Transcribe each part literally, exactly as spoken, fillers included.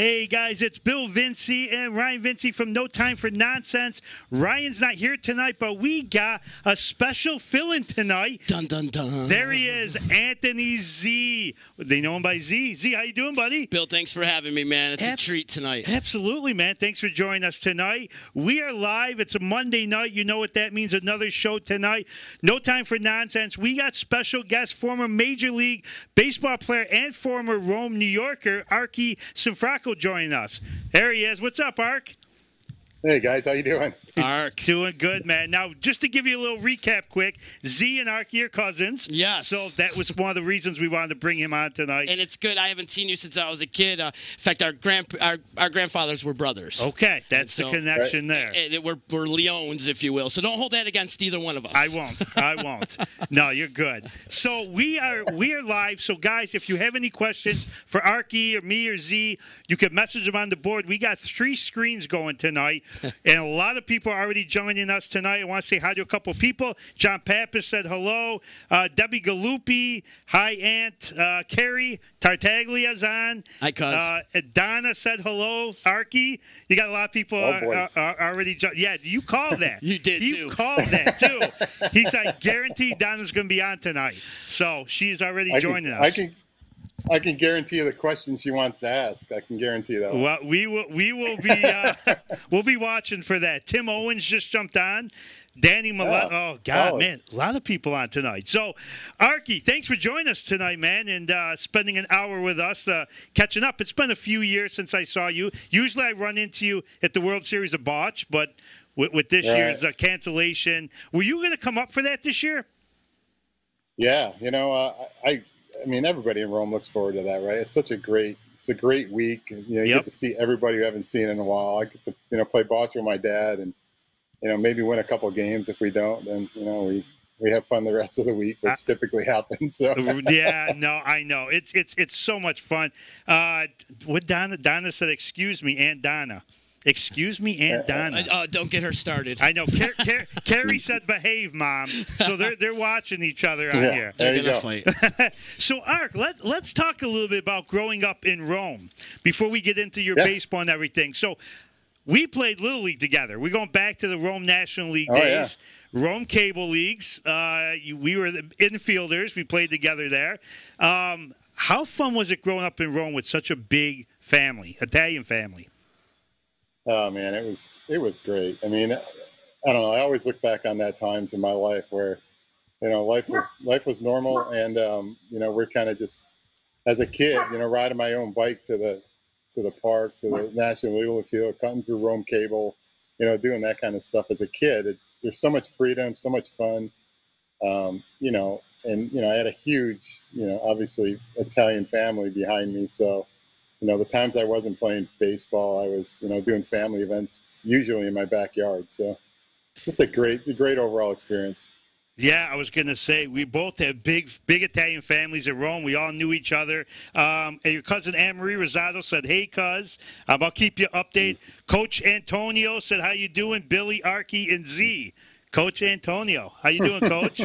Hey, guys, it's Bill Vinci and Ryan Vinci from No Time for Nonsense. Ryan's not here tonight, but we got a special fill-in tonight. Dun, dun, dun. There he is, Anthony Z. They know him by Z. Z, how you doing, buddy? Bill, thanks for having me, man. It's Abs- a treat tonight. Absolutely, man. Thanks for joining us tonight. We are live. It's a Monday night. You know what that means. Another show tonight. No Time for Nonsense. We got special guest, former Major League Baseball player and former Rome, New Yorker, Archi Cianfrocco joining us. There he is. What's up, Arch? Hey, guys. How you doing? Arch. Doing good, man. Now, just to give you a little recap quick, Z and Arch are cousins. Yes. So that was one of the reasons we wanted to bring him on tonight. And it's good. I haven't seen you since I was a kid. Uh, in fact, our, grand, our our grandfathers were brothers. Okay. That's so, the connection right there. And it, we're, we're Leones, if you will. So don't hold that against either one of us. I won't. I won't. No, you're good. So we are, we are live. So, guys, if you have any questions for Archie or me or Z, you can message them on the board. We got three screens going tonight. And a lot of people are already joining us tonight. I want to say hi to a couple people. John Pappas said hello. Uh, Debbie Galupi, hi, Aunt. Uh, Carrie Tartaglia's on. Hi, cuz. Uh, Donna said hello. Archie, you got a lot of people oh, are, are, are already joining. Yeah, you called that. you did, you too. You called that, too. He said, guaranteed Donna's going to be on tonight. So she's already I joining can, us. I can. I can guarantee you the questions she wants to ask. I can guarantee that. Well, we will, we will be, uh, we'll be watching for that. Tim Owens just jumped on. Danny Millett. Yeah. Oh, God, oh. man. A lot of people on tonight. So, Archie, thanks for joining us tonight, man, and uh, spending an hour with us, uh, catching up. It's been a few years since I saw you. Usually I run into you at the World Series of Botch, but with, with this right. year's uh, cancellation, were you going to come up for that this year? Yeah. You know, uh, I... I mean, everybody in Rome looks forward to that, right? It's such a great, it's a great week. You know, you yep. get to see everybody you haven't seen in a while. I get to, you know, play bocce with my dad, and you know, maybe win a couple of games. If we don't, then you know, we we have fun the rest of the week, which uh, typically happens. So yeah, no, I know it's it's it's so much fun. Uh, what Donna Donna said, excuse me, Aunt Donna. Excuse me, Aunt Donna. Uh, uh, don't get her started. I know. Car- Car- Carrie said, "Behave, Mom." So they're they're watching each other out yeah, here. They're gonna go. fight. So, Arch, let's let's talk a little bit about growing up in Rome before we get into your yeah. baseball and everything. So, we played Little League together. We're going back to the Rome National League oh, days, yeah. Rome Cable Leagues. Uh, we were the infielders. We played together there. Um, how fun was it growing up in Rome with such a big family, Italian family? Oh man, it was it was great. I mean, I don't know. I always look back on that times in my life where, you know, life was life was normal, and um, you know, we're kind of just as a kid, you know, riding my own bike to the to the park, to the National Legal Field, cutting through Rome Cable, you know, doing that kind of stuff as a kid. It's there's so much freedom, so much fun, um, you know, and you know, I had a huge, you know, obviously Italian family behind me, so. You know, the times I wasn't playing baseball, I was, you know, doing family events, usually in my backyard. So just a great, a great overall experience. Yeah, I was going to say, we both had big big Italian families in Rome. We all knew each other. Um, and your cousin Anne-Marie Rosado said, hey, cuz, um, I'll keep you updated. Mm-hmm. Coach Antonio said, how you doing, Billy, Archie, and Z? Coach Antonio, how you doing, Coach?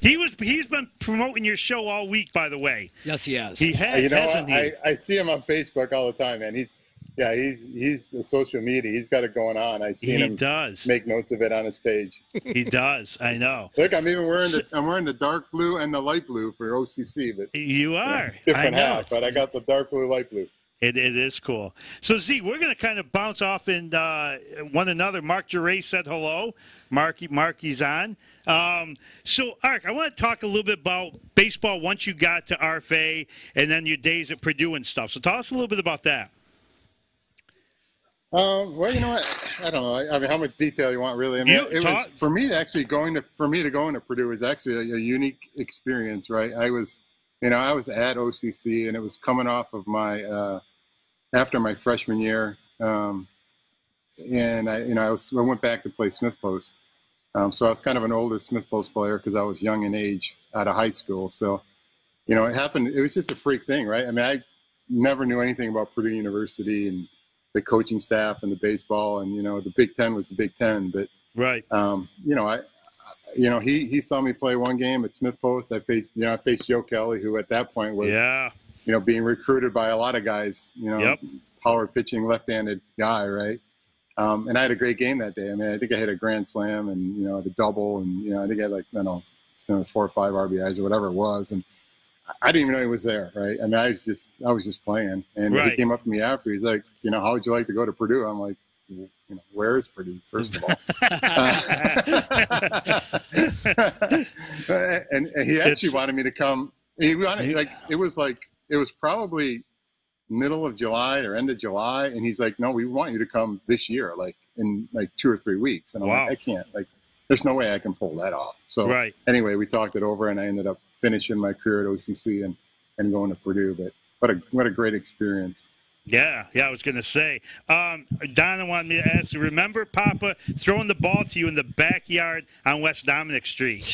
He was, he's been promoting your show all week, by the way. Yes, he has. He has, you know, hasn't he? I, I see him on Facebook all the time, man. He's, yeah, he's he's the social media. He's got it going on. I've seen he him does. make notes of it on his page. He does. I know. Look, I'm even wearing the, I'm wearing the dark blue and the light blue for O C C. But you are. You know, different I know. Half, but I got the dark blue, light blue. It, it is cool. So, Z, we're going to kind of bounce off and uh, one another. Mark Duray said hello. Marky, Marky's on. Um, so, Arch, I want to talk a little bit about baseball once you got to R F A and then your days at Purdue and stuff. So, tell us a little bit about that. Um, well, you know what? I don't know. I mean, how much detail you want, really? I mean, it was, for me to actually going to for me to go into Purdue was actually a, a unique experience, right? I was, you know, I was at O C C, and it was coming off of my. Uh, after my freshman year, um, and I, you know, I, was, I went back to play Smith Post. Um, so I was kind of an older Smith Post player because I was young in age out of high school. So, you know, it happened, it was just a freak thing, right? I mean, I never knew anything about Purdue University and the coaching staff and the baseball and, you know, the Big Ten was the Big Ten, but, right. um, you know, I, you know, he, he saw me play one game at Smith Post. I faced, you know, I faced Joe Kelly, who at that point was, yeah. you know, being recruited by a lot of guys, you know, yep. power pitching left-handed guy, right? Um, and I had a great game that day. I mean, I think I hit a grand slam and, you know, the double and, you know, I think I had like, I don't know, you know, four or five R B Is or whatever it was. And I didn't even know he was there, right? I mean, I was just, I was just playing. And right. he came up to me after. He's like, you know, how would you like to go to Purdue? I'm like, you know, where is Purdue, first of all? and, and he actually it's... wanted me to come. He wanted, like, it was like, it was probably middle of July or end of July. And he's like, no, we want you to come this year, like in like two or three weeks. And I'm wow. like, I can't, like, there's no way I can pull that off. So right. anyway, we talked it over and I ended up finishing my career at O C C and, and going to Purdue. But what a, what a great experience. Yeah, yeah, I was going to say. Um, Donna wanted me to ask you, remember Papa throwing the ball to you in the backyard on West Dominic Street?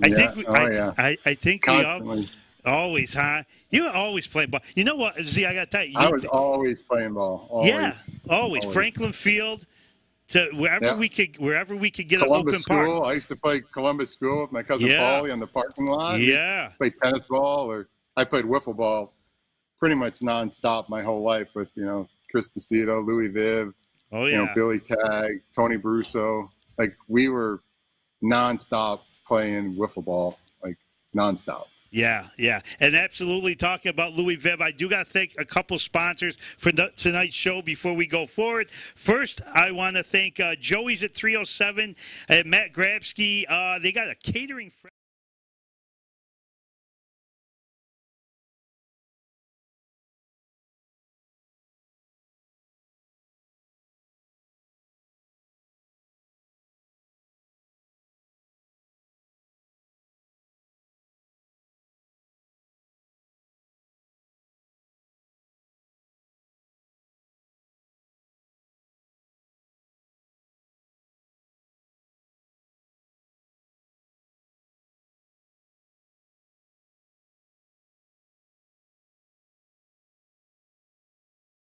I yeah. think we, oh, I, yeah. I, I think Constantly. we all, always, huh? You were always playing ball. You know what, Z, I got to tell you. you I was always playing ball. Always. Yeah, always. always. Franklin Field. To wherever yeah. we could, wherever we could get Columbus an open School. Park. I used to play Columbus School with my cousin yeah. Paulie on the parking lot. Yeah, play tennis ball, or I played wiffle ball, pretty much nonstop my whole life with you know Chris DeCito, Louis Viv, oh yeah, you know, Billy Tagg, Tony Brusso. Like we were nonstop playing wiffle ball, like nonstop. Yeah, yeah. And absolutely talking about Louis Viv, I do got to thank a couple sponsors for tonight's show before we go forward. First, I want to thank uh, Joey's at three oh seven and Matt Grabsky. Uh, they got a catering friend.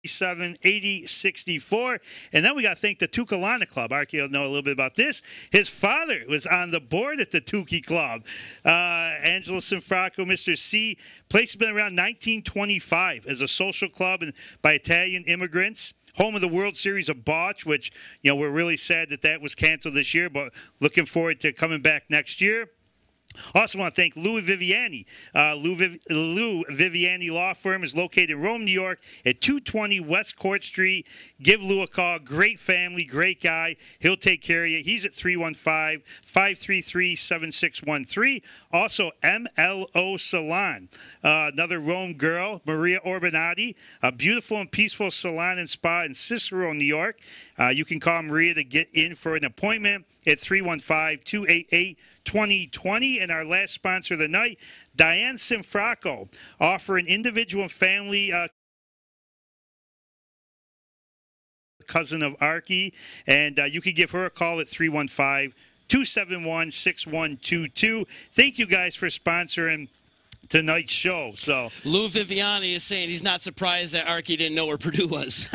seven eighty sixty-four. And then we got to thank the Toccolana Club. Archie will know a little bit about this. His father was on the board at the Tuki Club. Uh, Angelo Cianfrocco, Mister C. Place has been around nineteen twenty-five as a social club and by Italian immigrants. Home of the World Series of Bocce, which, you know, we're really sad that that was canceled this year, but looking forward to coming back next year. Also want to thank Louis Viviani. Uh, Lou, Viv Lou Viviani Law Firm is located in Rome, New York at two twenty West Court Street. Give Lou a call. Great family, great guy. He'll take care of you. He's at three one five, five three three, seven six one three. Also, M L O Salon. Uh, another Rome girl, Maria Orbinati. A beautiful and peaceful salon and spa in Cicero, New York. Uh, you can call Maria to get in for an appointment at three one five, two eight eight, two zero two zero. And our last sponsor of the night, Diane Cianfrocco, offer an individual and family uh, cousin of Archie, and uh, you can give her a call at three one five, two seven one, six one two two. Thank you guys for sponsoring tonight's show. So Lou Viviani is saying he's not surprised that Archie didn't know where Purdue was.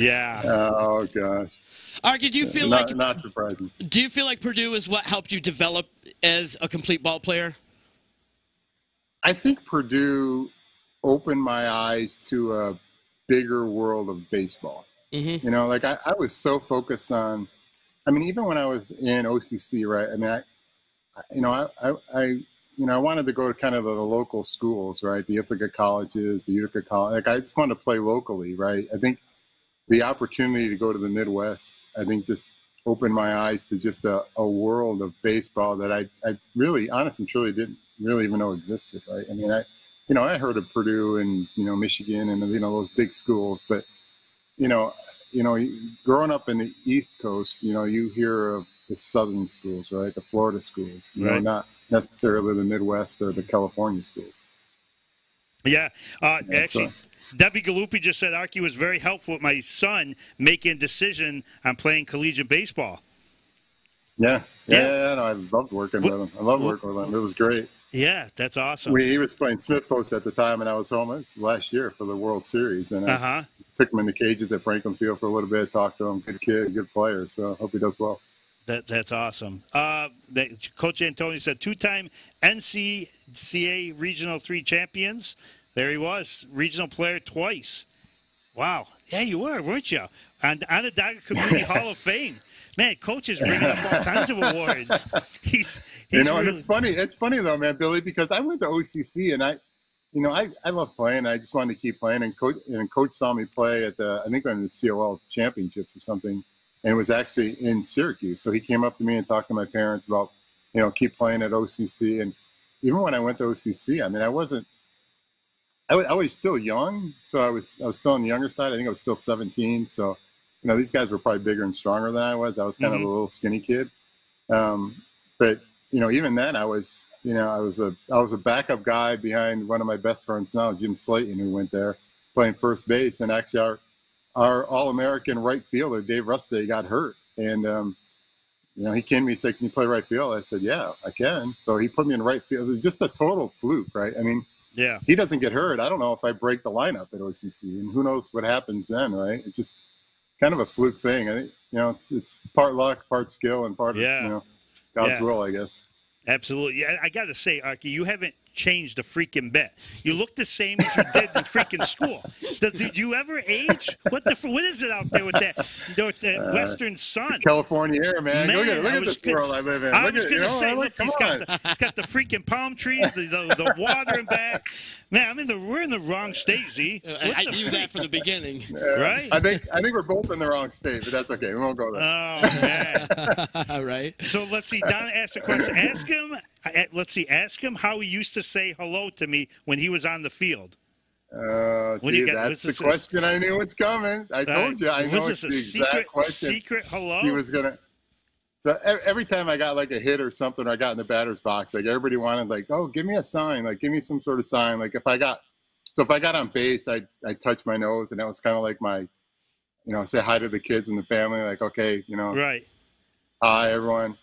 Yeah. Oh gosh. Archie, do you feel not, like not surprising? Do you feel like Purdue is what helped you develop as a complete ball player? I think Purdue opened my eyes to a bigger world of baseball. Mm-hmm. You know, like I, I was so focused on. I mean, even when I was in O C C, right? I mean, I, you know, I, I, I you know, I wanted to go to kind of the local schools, right? The Ithaca colleges, the Utica college. Like I just wanted to play locally, right? I think. The opportunity to go to the Midwest, I think, just opened my eyes to just a, a world of baseball that I, I really, honestly, truly didn't really even know existed, right? I mean, I, you know, I heard of Purdue and, you know, Michigan and, you know, those big schools. But, you know, you know, growing up in the East Coast, you know, you hear of the Southern schools, right, the Florida schools, you right. know, not necessarily the Midwest or the California schools. Yeah, uh, yeah actually. So. Debbie Galupi just said Archie was very helpful with my son making a decision on playing collegiate baseball. Yeah, yeah, yeah. yeah no, I loved working what, with him. I loved what, working with him. It was great. Yeah, that's awesome. We, he was playing Smith Post at the time, and I was home was last year for the World Series, and I uh-huh. took him in the cages at Franklin Field for a little bit, talked to him, good kid, good player, so I hope he does well. That, that's awesome. Uh, that, Coach Antonio said two-time N C A A Regional three champions. There he was, regional player twice. Wow. Yeah, you were, weren't you? On, on the Dogger Community Hall of Fame. Man, Coach is bringing up all kinds of awards. He's, he's you know, really... and it's funny. It's funny, though, man, Billy, because I went to O C C, and I, you know, I, I love playing. I just wanted to keep playing, and Coach, and Coach saw me play at the, I think we're in the C O L Championships or something. And it was actually in Syracuse. So he came up to me and talked to my parents about, you know, keep playing at O C C. And even when I went to O C C, I mean, I wasn't, I was, I was still young. So I was, I was still on the younger side. I think I was still seventeen. So, you know, these guys were probably bigger and stronger than I was. I was kind mm-hmm. of a little skinny kid. Um, but, you know, even then I was, you know, I was a, I was a backup guy behind one of my best friends now, Jim Slayton, who went there playing first base. And actually our, Our All-American right fielder, Dave Rusday, got hurt. And, um, you know, he came to me and said, can you play right field? I said, yeah, I can. So he put me in right field. It was just a total fluke, right? I mean, yeah, he doesn't get hurt. I don't know if I break the lineup at O C C. And who knows what happens then, right? It's just kind of a fluke thing. I, you know, it's, it's part luck, part skill, and part yeah. of, you know, God's yeah. will, I guess. Absolutely. I, I got to say, Archie, you haven't changed a freaking bit. You look the same as you did in freaking school. Did, did you ever age? What the? What is it out there with that, with that uh, Western sun? California air, man. man look at, look at this gonna, world I live in. I look was going to say, know, look, he's got, the, he's got the freaking palm trees, the, the, the water and back. Man, I mean, the, we're in the wrong state, Z. I, I knew that from the beginning. Uh, right? I think I think we're both in the wrong state, but that's okay. We won't go there. Oh, man. All right. So let's see. Donna asked a question. Ask him. Let's see. Ask him how he used to say hello to me when he was on the field. Uh, see, that's the question. I knew it's coming. I told you. I know it's the exact question. Secret hello. He was gonna. So every time I got like a hit or something, or I got in the batter's box, like everybody wanted, like, oh, give me a sign, like give me some sort of sign. Like if I got, so if I got on base, I I touched my nose, and that was kind of like my, you know, say hi to the kids and the family, like okay, you know, right, hi everyone.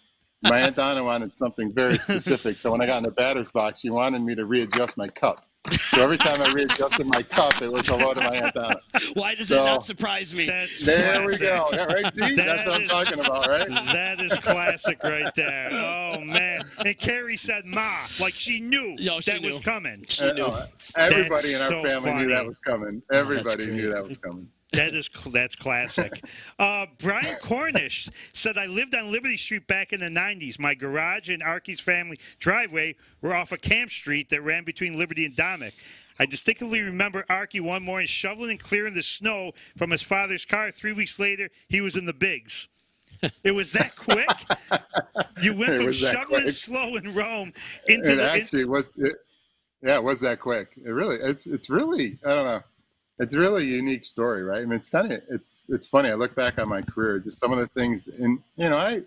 My Aunt Donna wanted something very specific. So when I got in the batter's box, she wanted me to readjust my cup. So every time I readjusted my cup, it was hello to my Aunt Donna. Why does so, that not surprise me? That's there classic. We go. Yeah, right, see? That That's is, what I'm talking about, right? That is classic right there. Oh, man. And Carrie said, Ma, like she knew Yo, she that knew. was coming. She knew. Uh, everybody That's in our so family funny. knew that was coming. Everybody oh, knew that was coming. That is that's classic. Uh, Brian Cornish said, I lived on Liberty Street back in the nineties. My garage and Archie's family driveway were off of Camp Street that ran between Liberty and Dominic. I distinctly remember Archie one morning shoveling and clearing the snow from his father's car. Three weeks later, he was in the bigs. It was that quick? You went from shoveling quick. slow in Rome into it the... Actually was, it, yeah, it was that quick. It really, it's, it's really, I don't know. It's really a unique story, right? I mean, it's kind of it's it's funny. I look back on my career, just some of the things, and you know, I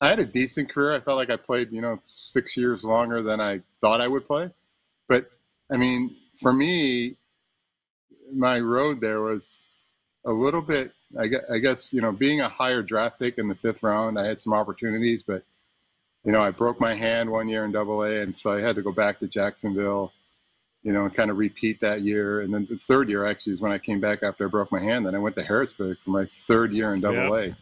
I had a decent career. I felt like I played, you know, six years longer than I thought I would play. But I mean, for me, my road there was a little bit. I guess, I guess you know, being a higher draft pick in the fifth round, I had some opportunities, but you know, I broke my hand one year in Double A, and so I had to go back to Jacksonville. You know, and kind of repeat that year. And then the third year actually is when I came back after I broke my hand. Then I went to Harrisburg for my third year in Double A. Yep.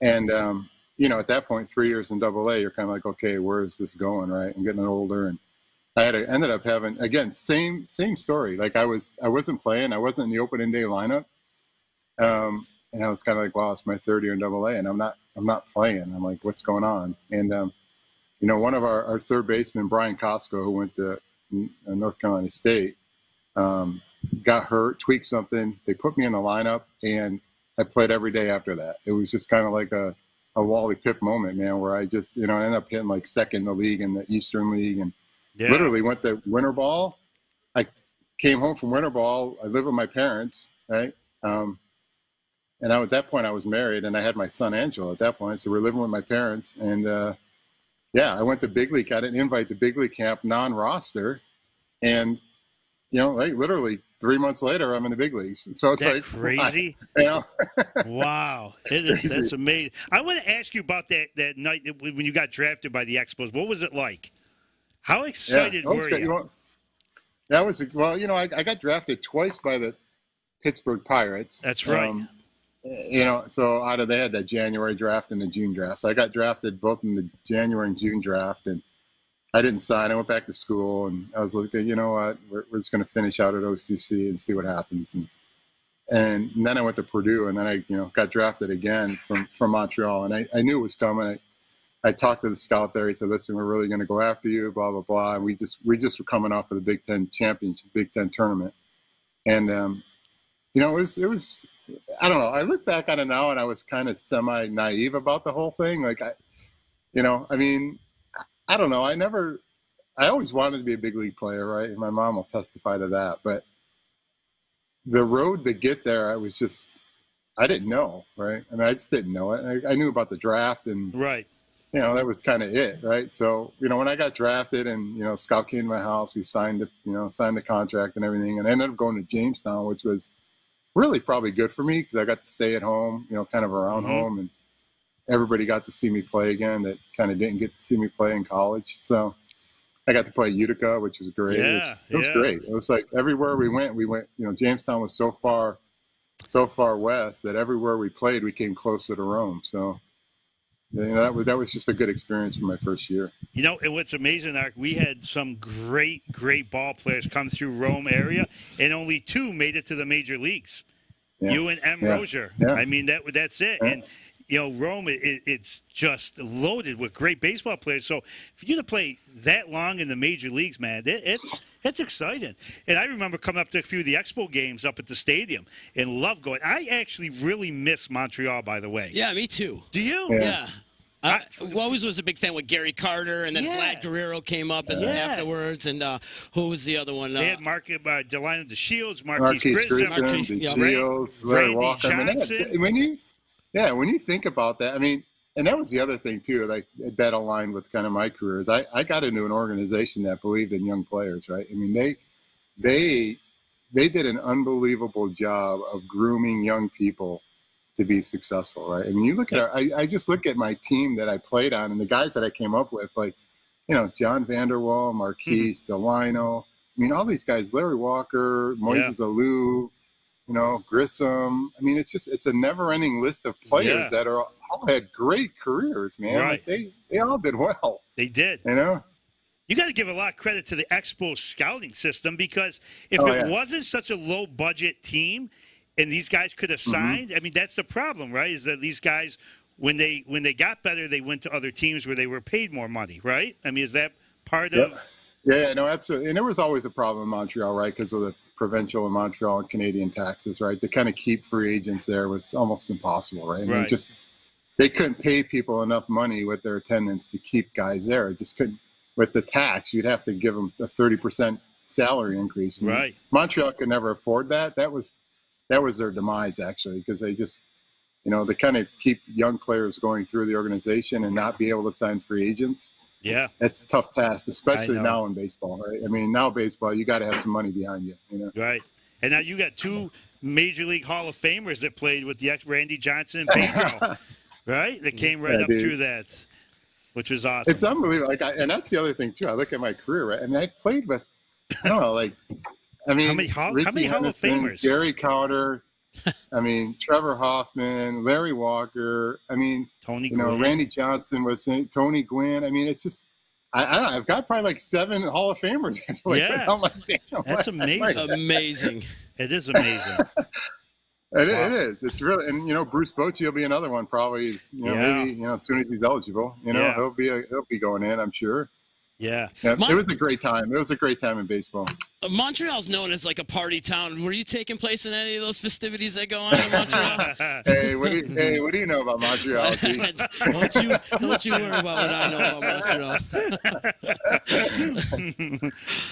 And, um, you know, at that point, three years in Double A, you're kind of like, okay, where is this going, right? I'm getting older. And I had a, ended up having, again, same same story. Like I, was, I wasn't playing. I wasn't in the opening day lineup. Um, and I was kind of like, wow, it's my third year in Double A, and I'm not, I'm not playing. I'm like, what's going on? And, um, you know, one of our, our third baseman, Brian Costco, who went to North Carolina State, um, got hurt, tweaked something. They put me in the lineup, and I played every day after that. It was just kind of like a, a Wally Pipp moment, man, where I just, you know, I ended up hitting like second in the league in the Eastern League, and yeah. literally went to winter ball. I came home from winter ball. I lived with my parents, right? Um, and I, at that point, I was married, and I had my son, Angelo, at that point. So we're living with my parents, and uh, yeah, I went to big league. I didn't invite the big league camp, non-roster, and you know, like literally three months later, I'm in the big leagues. And so it's that like crazy. I, you know? Wow, it is. Crazy. That's amazing. I want to ask you about that that night when you got drafted by the Expos. What was it like? How excited yeah, were you? you know, that was well, you know, I, I got drafted twice by the Pittsburgh Pirates. That's right. Um, you know, so out of, they had that January draft and the June draft. So I got drafted both in the January and June draft, and I didn't sign. I went back to school, and I was like, you know what, we're, we're just going to finish out at O C C and see what happens. And, and then I went to Purdue, and then I, you know, got drafted again from, from Montreal, and I, I knew it was coming. I, I talked to the scout there. He said, "Listen, we're really going to go after you, blah blah blah." And we just we just were coming off of the Big Ten championship, Big Ten tournament, and um, you know, it was it was I don't know. I look back on it now, and I was kind of semi naive about the whole thing. Like I, you know, I mean, I don't know. I never, I always wanted to be a big league player, right? And my mom will testify to that. But the road to get there, I was just, I didn't know, right? I mean, I just didn't know it. I, I knew about the draft and right. You know, that was kind of it, right? So, you know, when I got drafted and, you know, scout came to my house, we signed the, you know, signed the contract and everything, and I ended up going to Jamestown, which was really probably good for me because I got to stay at home, you know, kind of around mm-hmm. home, and everybody got to see me play again that kind of didn't get to see me play in college. So I got to play Utica, which was great. Yeah, it was, it was yeah. great. It was like everywhere we went, we went, you know, Jamestown was so far, so far west that everywhere we played, we came closer to Rome. So. You know, that was that was just a good experience for my first year. You know, and what's amazing, Arch, we had some great, great ball players come through Rome area, and only two made it to the major leagues. Yeah. You and M. Yeah. Rozier. Yeah. I mean, that that's it. Yeah. And you know, Rome, it, it's just loaded with great baseball players. So for you to play that long in the major leagues, man, it, it's it's exciting. And I remember coming up to a few of the Expo games up at the stadium and love going. I actually really miss Montreal, by the way. Yeah, me too. Do you? Yeah. yeah. I, I always was a big fan with Gary Carter, and then yeah. Vlad Guerrero came up and yeah. afterwards. And uh, who was the other one? Uh, they had Mark uh, Delino DeShields, Marquis Grissom, Randy Johnson. I mean, that, when you, yeah, when you think about that, I mean, and that was the other thing too, like that aligned with kind of my career is I, I got into an organization that believed in young players, right? I mean, they, they, they did an unbelievable job of grooming young people to be successful, right? I mean, you look at our, I, I just look at my team that I played on and the guys that I came up with, like, you know, John Vanderwall, Marquise, mm-hmm. Delino. I mean, all these guys, Larry Walker, Moises yeah. Alou, you know, Grissom. I mean, it's just, it's a never-ending list of players yeah. that are all had great careers, man. Right. Like they, they all did well. They did. You know? You got to give a lot of credit to the Expo scouting system because if oh, it yeah. wasn't such a low-budget team, and these guys could have signed. Mm-hmm. I mean, that's the problem, right? Is that these guys, when they when they got better, they went to other teams where they were paid more money, right? I mean, is that part yep. of? Yeah, no, absolutely. And there was always a problem in Montreal, right, because of the provincial and Montreal and Canadian taxes, right? To kind of keep free agents there was almost impossible, right? I mean, right. Just they couldn't pay people enough money with their attendance to keep guys there. It just couldn't. With the tax, you'd have to give them a thirty percent salary increase. And right. Montreal could never afford that. That was. That was their demise, actually, because they just, you know, they kind of keep young players going through the organization and not be able to sign free agents. Yeah. That's a tough task, especially now in baseball, right? I mean, now baseball, you got to have some money behind you, you know? Right. And now you got two Major League Hall of Famers that played with the ex Randy Johnson and Pedro, right? That came right yeah, up dude. through that, which was awesome. It's unbelievable. Like I, and that's the other thing, too. I look at my career, right? I mean, I played with, I don't know, like – I mean, how many, how, how many Hall of Famers? Gary Carter. I mean, Trevor Hoffman, Larry Walker. I mean, Tony. You know, Gwynn. Randy Johnson was in, Tony Gwynn. I mean, it's just, I, I don't know. I've got probably like seven Hall of Famers. Like, yeah. I'm like, damn. That's amazing. Like, amazing. It is amazing. It, wow. it is. It's really, and you know, Bruce Bochy will be another one probably. You know, yeah. Maybe you know, as soon as he's eligible, you know, yeah. he'll be a, he'll be going in, I'm sure. Yeah. yeah Mon- it was a great time. It was a great time in baseball. Uh, Montreal's known as like a party town. Were you taking place in any of those festivities that go on in Montreal? hey, what do you, hey, what do you know about Montreal? don't, you, don't you worry about what I know about Montreal.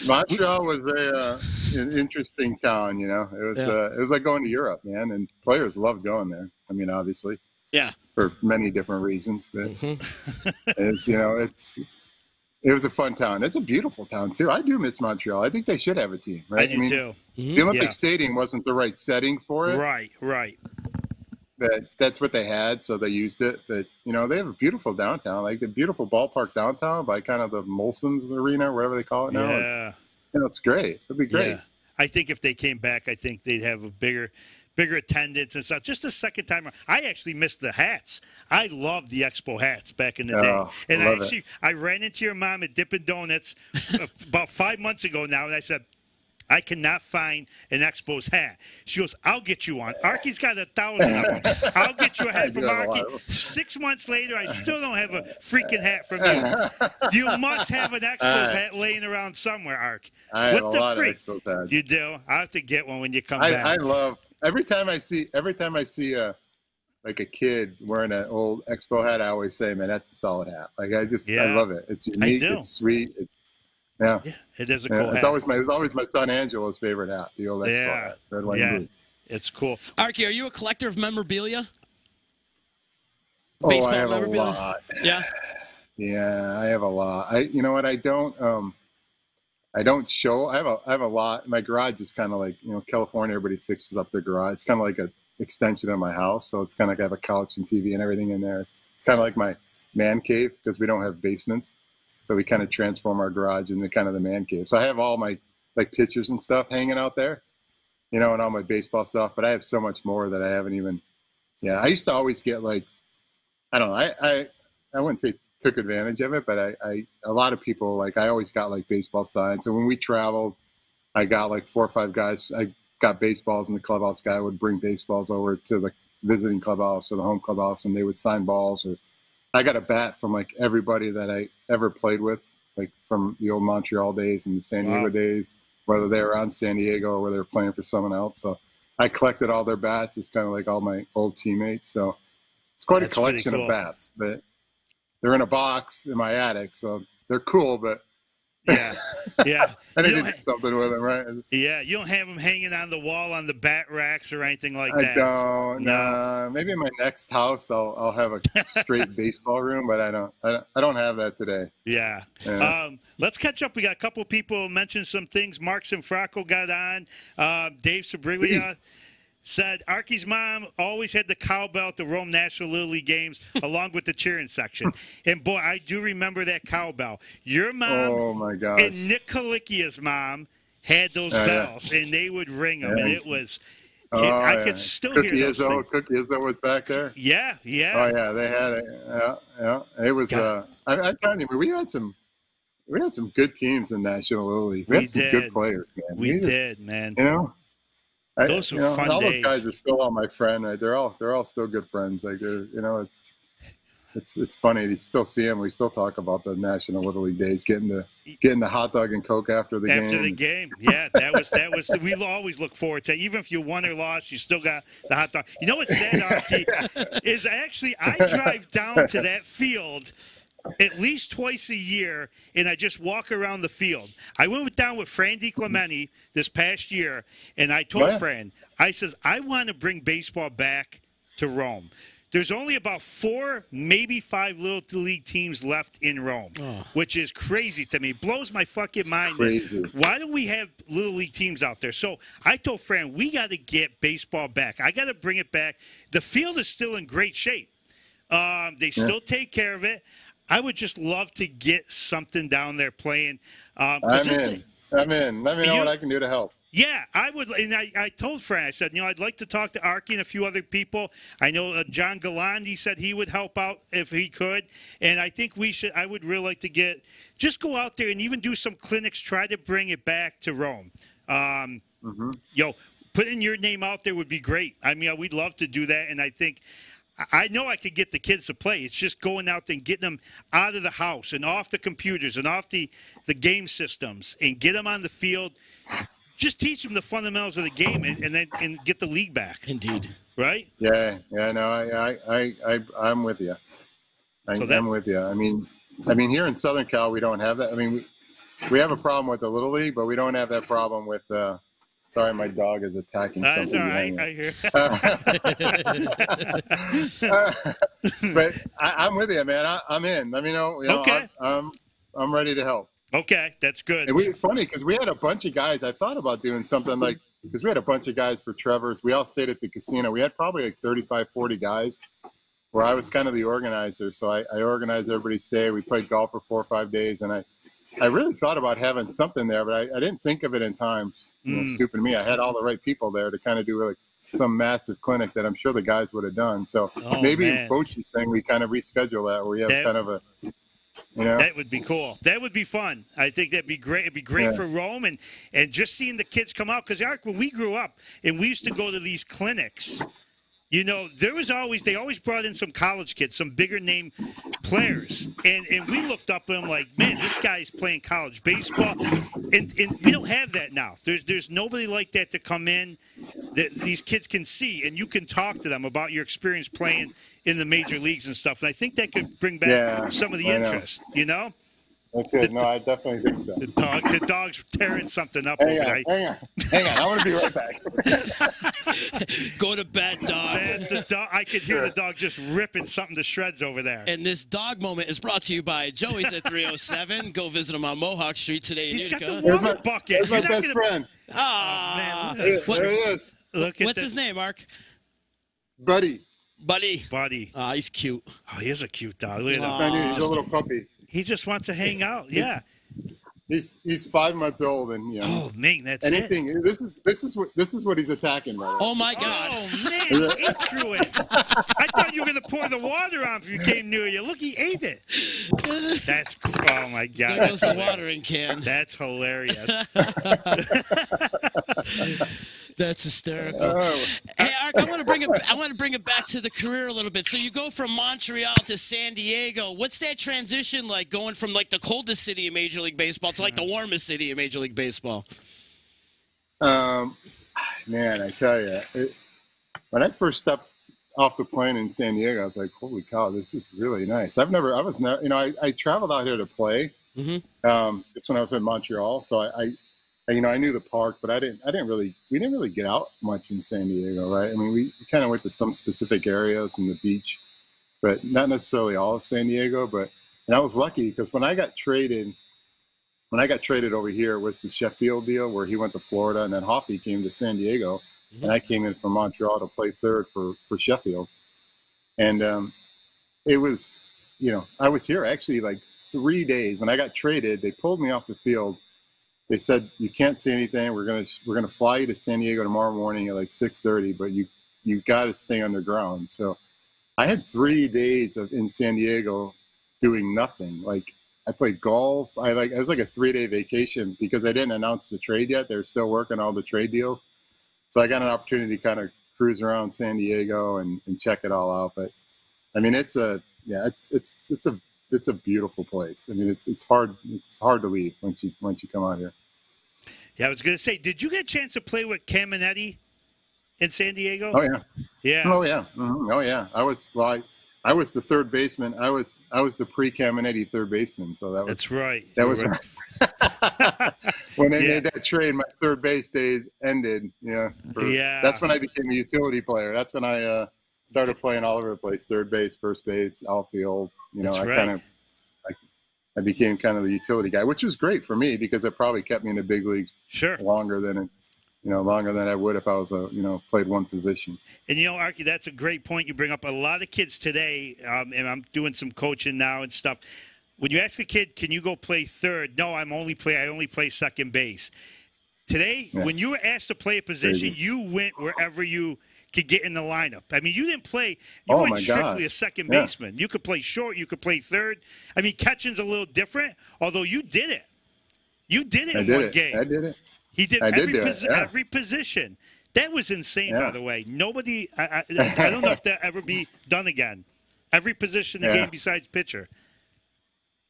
Montreal was a, uh, an interesting town, you know. It was, yeah. uh, it was like going to Europe, man, and players loved going there. I mean, obviously. Yeah. For many different reasons. But, mm-hmm. it's, you know, it's... It was a fun town. It's a beautiful town, too. I do miss Montreal. I think they should have a team, right? I do, I mean, too. Mm-hmm. The Olympic yeah. Stadium wasn't the right setting for it. Right, right. That, that's what they had, so they used it. But, you know, they have a beautiful downtown, like the beautiful ballpark downtown by kind of the Molson's Arena, whatever they call it now. Yeah. It's, you know, it's great. It would be great. Yeah. I think if they came back, I think they'd have a bigger – bigger attendance and stuff. Just the second time, I actually missed the hats. I loved the Expo hats back in the oh, day. And I actually, it. I ran into your mom at Dippin' Donuts about five months ago now, and I said, I cannot find an Expos hat. She goes, I'll get you one. Archie's got a thousand of them. I'll get you a hat from Archie. Six months later, I still don't have a freaking hat from you. You must have an Expos hat laying around somewhere, Arch. I what have the a lot freak? Of Expos hats. You do? I'll have to get one when you come I, back. I love every time I see every time I see a like a kid wearing an old Expo hat. I always say, man, that's a solid hat. Like I just yeah. I love it. It's unique. It's sweet. It's Yeah. yeah, it is a cool yeah, it's hat. Always my, it was always my son Angelo's favorite hat, the old Expo yeah. hat, red, white, yeah. and blue. It's cool. Archie, are you a collector of memorabilia? Oh, baseball I have memorabilia? a lot. Yeah, yeah, I have a lot. I, you know what? I don't, um, I don't show. I have a, I have a lot. My garage is kind of like, you know, California. Everybody fixes up their garage. It's kind of like an extension of my house, so it's kind of like I have a couch and T V and everything in there. It's kind of like my man cave because we don't have basements. So we kind of transform our garage into kind of the man cave. So I have all my like pictures and stuff hanging out there, you know, and all my baseball stuff. But I have so much more that I haven't even. Yeah, I used to always get like, I don't know, I I, I wouldn't say took advantage of it, but I, I a lot of people like I always got like baseball signs. So when we traveled, I got like four or five guys. I got baseballs in the clubhouse. Guy would bring baseballs over to the visiting clubhouse or the home clubhouse, and they would sign balls or. I got a bat from like everybody that I ever played with, like from the old Montreal days and the San Diego wow. days, whether they were on San Diego or whether they were playing for someone else. So I collected all their bats. It's kind of like all my old teammates. So it's quite That's a collection cool. of bats, but they're in a box in my attic. So they're cool, but yeah, yeah. I need to do something with them, right? Yeah, you don't have them hanging on the wall on the bat racks or anything like I that. I don't. No, nah. Maybe in my next house I'll I'll have a straight baseball room, but I don't I don't, I don't have that today. Yeah. yeah. Um, let's catch up. We got a couple of people mentioned some things. Mark Cianfrocco got on. Uh, Dave Sabriglia. See? Said Archie's mom always had the cowbell at the Rome National Little League games along with the cheering section. And, boy, I do remember that cowbell. Your mom oh my gosh. and Nick Kalickia's mom had those uh, bells, yeah. and they would ring them. Yeah. And it was oh, – I yeah. could still Cookie hear those Izzo, things. Cookie Izzo was back there? Yeah, yeah. Oh, yeah, they had it. Yeah, yeah. It was uh, – I, I tell you, we had some – we had some good teams in National Little League. We, we had some did. good players, man. We, we just, did, man. You know? I, those were you know, fun all days. All those guys are still all my friend. Right? They're all they're all still good friends. Like you know, it's it's it's funny. You still see them. We still talk about the National Little League days. Getting the getting the hot dog and Coke after the after game. After the game, yeah, that was that was. We always look forward to. It. Even if you won or lost, you still got the hot dog. You know what's sad, Archie, is actually I drive down to that field at least twice a year, and I just walk around the field. I went down with Fran DiClementi this past year, and I told yeah. Fran, I says, I want to bring baseball back to Rome. There's only about four, maybe five Little League teams left in Rome, oh. which is crazy to me. It blows my fucking it's mind. Crazy. Why don't we have Little League teams out there? So I told Fran, we got to get baseball back. I got to bring it back. The field is still in great shape. Um, they yeah. still take care of it. I would just love to get something down there playing. Um, I'm in. A, I'm in. Let me know you, what I can do to help. Yeah, I would. And I, I told Fran, I said, you know, I'd like to talk to Archie and a few other people. I know uh, John Galandi said he would help out if he could. And I think we should, I would really like to get, just go out there and even do some clinics, try to bring it back to Rome. Um, mm-hmm. Yo, putting your name out there would be great. I mean, we'd love to do that. And I think, I know I could get the kids to play. It's just going out there and getting them out of the house and off the computers and off the, the game systems and get them on the field. Just teach them the fundamentals of the game and, and then and get the league back. Indeed. Right? Yeah. Yeah. No, I, I, I, I I'm with you. I, so that, I'm with you. I mean, I mean, here in Southern Cal, we don't have that. I mean, we, we have a problem with the Little League, but we don't have that problem with uh, – sorry, my dog is attacking uh, something. That's all right. I hear. uh, but I, I'm with you, man. I, I'm in. Let me know. You know okay. I, I'm, I'm ready to help. Okay, that's good. And we funny because we had a bunch of guys. I thought about doing something like because we had a bunch of guys for Trevor's. We all stayed at the casino. We had probably like thirty-five, forty guys where I was kind of the organizer. So I, I organized everybody's stay. We played golf for four or five days, and I – I really thought about having something there, but I, I didn't think of it in time. You know, mm. Stupid me. I had all the right people there to kind of do like some massive clinic that I'm sure the guys would have done. So oh, maybe man. in Bochy's thing, we kind of reschedule that, where we have that, kind of a, you know. That would be cool. That would be fun. I think that'd be great. It'd be great yeah. for Rome and, and just seeing the kids come out. Because, Eric, when we grew up and we used to go to these clinics, you know, there was always, they always brought in some college kids, some bigger name players. And and we looked up and I'm like, man, this guy's playing college baseball. And, and we don't have that now. There's there's nobody like that to come in that these kids can see, and you can talk to them about your experience playing in the major leagues and stuff. And I think that could bring back yeah, some of the I interest, know. you know? Okay, no, I definitely think so. The dog, the dog's tearing something up hang overnight. On, hang on, hang on, I want to be right back. Go to bed, dog. Man, the dog. I could hear sure. the dog just ripping something to shreds over there. And this dog moment is brought to you by Joey's at three oh seven. Go visit him on Mohawk Street today in He's Utica. He's got the water my, bucket. He's my You're best gonna... friend. Ah, oh, man. What, there it is. Look at what's this. his name, Mark? Buddy. Buddy. Buddy. Ah, oh, he's cute. Oh, he is a cute dog. Look at oh, him. He's a little puppy. He just wants to hang out. Yeah, he's he's five months old, and you know, oh man, that's anything. It. This is this is what this is what he's attacking right now. Oh my God! Oh man, he ate through it. I thought you were gonna pour the water on if you came near you. Look, he ate it. That's oh my God! There goes the watering can. That's hilarious. That's hysterical. Oh. Hey, Arch, I want to bring it. I want to bring it back to the career a little bit. So you go from Montreal to San Diego. What's that transition like? Going from like the coldest city in Major League Baseball to like the warmest city in Major League Baseball. Um, man, I tell you, it, when I first stepped off the plane in San Diego, I was like, "Holy cow, this is really nice." I've never, I was never, you know, I, I traveled out here to play. Mm-hmm. Um, just when I was in Montreal, so I. I You know, I knew the park, but I didn't. I didn't really. We didn't really get out much in San Diego, right? I mean, we kind of went to some specific areas and the beach, but not necessarily all of San Diego. But and I was lucky because when I got traded, when I got traded over here, it was the Sheffield deal where he went to Florida, and then Hoffy came to San Diego, mm-hmm. and I came in from Montreal to play third for for Sheffield, and um, it was, you know, I was here actually like three days when I got traded. They pulled me off the field. They said you can't see anything. We're gonna we're gonna fly you to San Diego tomorrow morning at like six thirty, but you you got to stay underground. So I had three days of in San Diego doing nothing. Like I played golf. I like I was like a three day vacation because I didn't announce the trade yet. They're still working all the trade deals, so I got an opportunity to kind of cruise around San Diego and, and check it all out. But I mean, it's a yeah, it's it's it's a It's a beautiful place. I mean, it's it's hard it's hard to leave once you once you come out here. Yeah, I was gonna say, did you get a chance to play with Caminiti in San Diego? Oh yeah, yeah. Oh yeah, mm-hmm. oh yeah. I was well, I, I was the third baseman. I was I was the pre-Caminiti third baseman. So that was that's right. That You're was right. when they yeah. made that trade. My third base days ended. Yeah, for, yeah. That's when I became a utility player. That's when I. Uh, Started playing all over the place, third base, first base, outfield. You know, That's I right. kind of, I, I became kind of the utility guy, which was great for me because it probably kept me in the big leagues sure. longer than it. You know, longer than I would if I was, a you know, played one position. And, you know, Archie, that's a great point you bring up. A lot of kids today, um, and I'm doing some coaching now and stuff. When you ask a kid, can you go play third? No, I'm only play. I only play second base. Today, yeah. when you were asked to play a position, Crazy. you went wherever you – could get in the lineup. I mean, you didn't play. You oh weren't strictly God. a second yeah. baseman. You could play short. You could play third. I mean, catching's a little different. Although you did it, you did it I in did one it. game. I did it. He did I every did posi it. Yeah. every position. That was insane, yeah. by the way. Nobody. I, I, I don't know if that ever be done again. Every position in the yeah. game besides pitcher.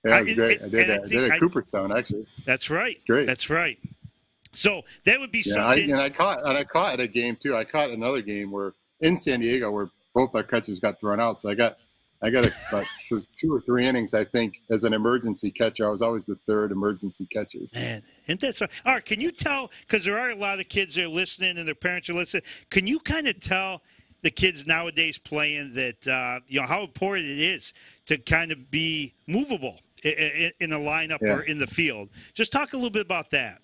Yeah, that was I, great. It, I did that. I, I did it at Cooperstown actually. That's right. It's great. That's right. So that would be yeah, something. I, and I caught, and I caught a game too. I caught another game where in San Diego where both our catchers got thrown out. So I got, I got a, about two or three innings, I think, as an emergency catcher. I was always the third emergency catcher. Man, isn't that so? All right, can you tell? Because there are a lot of kids that are listening, and their parents are listening. Can you kind of tell the kids nowadays playing that uh, you know how important it is to kind of be movable in, in the lineup yeah. or in the field? Just talk a little bit about that.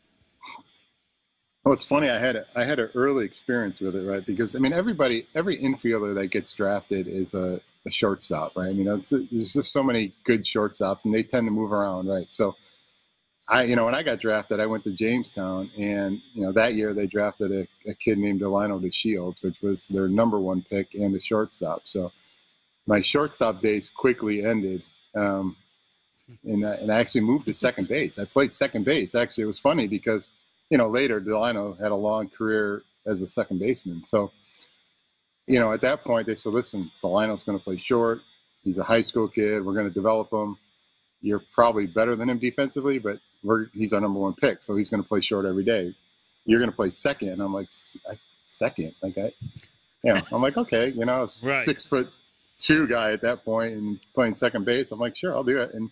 Well, it's funny. I had a, I had an early experience with it, right? Because I mean, everybody, every infielder that gets drafted is a, a shortstop, right? I mean, it's, there's just so many good shortstops, and they tend to move around, right? So, I, you know, when I got drafted, I went to Jamestown, and, you know, that year they drafted a, a kid named Delino DeShields, which was their number one pick and a shortstop. So my shortstop days quickly ended, um, and, I, and I actually moved to second base. I played second base. Actually, it was funny because, you know, later Delino had a long career as a second baseman. So, you know, at that point they said, listen, Delino's going to play short. He's a high school kid. We're going to develop him. You're probably better than him defensively, but We're, he's our number one pick, so he's going to play short every day. You're going to play second. And I'm like, second? Like I, you know, I'm like, okay, you know, I was right. six foot two guy at that point and playing second base. I'm like, sure, I'll do it. And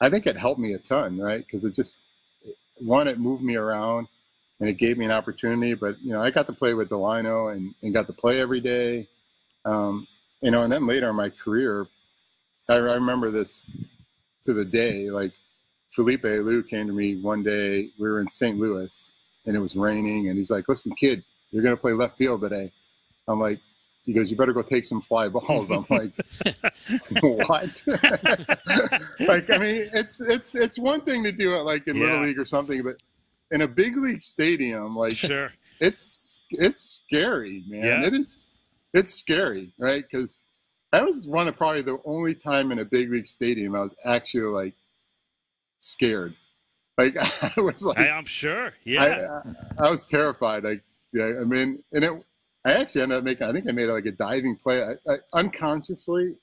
I think it helped me a ton, right? Because it just, one, it moved me around and it gave me an opportunity. But, you know, I got to play with Delino and, and got to play every day. Um, you know, and then later in my career, I, I remember this to the day, like, Felipe Alou came to me one day. We were in Saint Louis, and it was raining. And he's like, listen, kid, you're going to play left field today. I'm like, he goes, you better go take some fly balls. I'm like, what? Like, I mean, it's it's it's one thing to do it, like, in yeah. Little League or something, but in a big league stadium, like, sure. it's it's scary, man. Yeah. It is, it's scary, right? Because that was one of probably the only time in a big league stadium I was actually, like, scared. Like, I was like, I, I'm sure. Yeah. I, I, I was terrified. Like, yeah, I mean, and it, I actually ended up making, I think I made like a diving play. I, I unconsciously,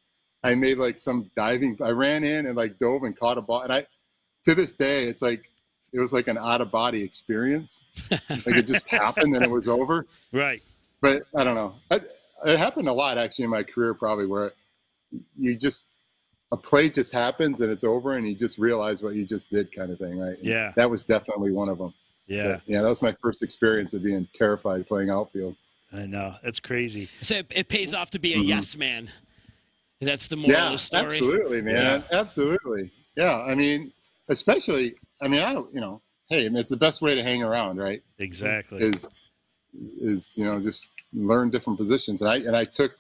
I made like some diving, I ran in and like dove and caught a ball. And I, to this day, it's like, it was like an out of body experience. Like, it just happened and it was over. Right. But I don't know. I, it happened a lot actually in my career, probably, where you just, a play just happens and it's over and you just realize what you just did, kind of thing. Right. Yeah. That was definitely one of them. Yeah. But, yeah. That was my first experience of being terrified playing outfield. I know. That's crazy. So it, it pays off to be a mm-hmm. yes man. That's the moral yeah, of the story. Absolutely, man. Yeah. Absolutely. Yeah. I mean, especially, I mean, I don't, you know, hey, I mean, it's the best way to hang around. Right. Exactly. Is, is, you know, just learn different positions. And I, and I took,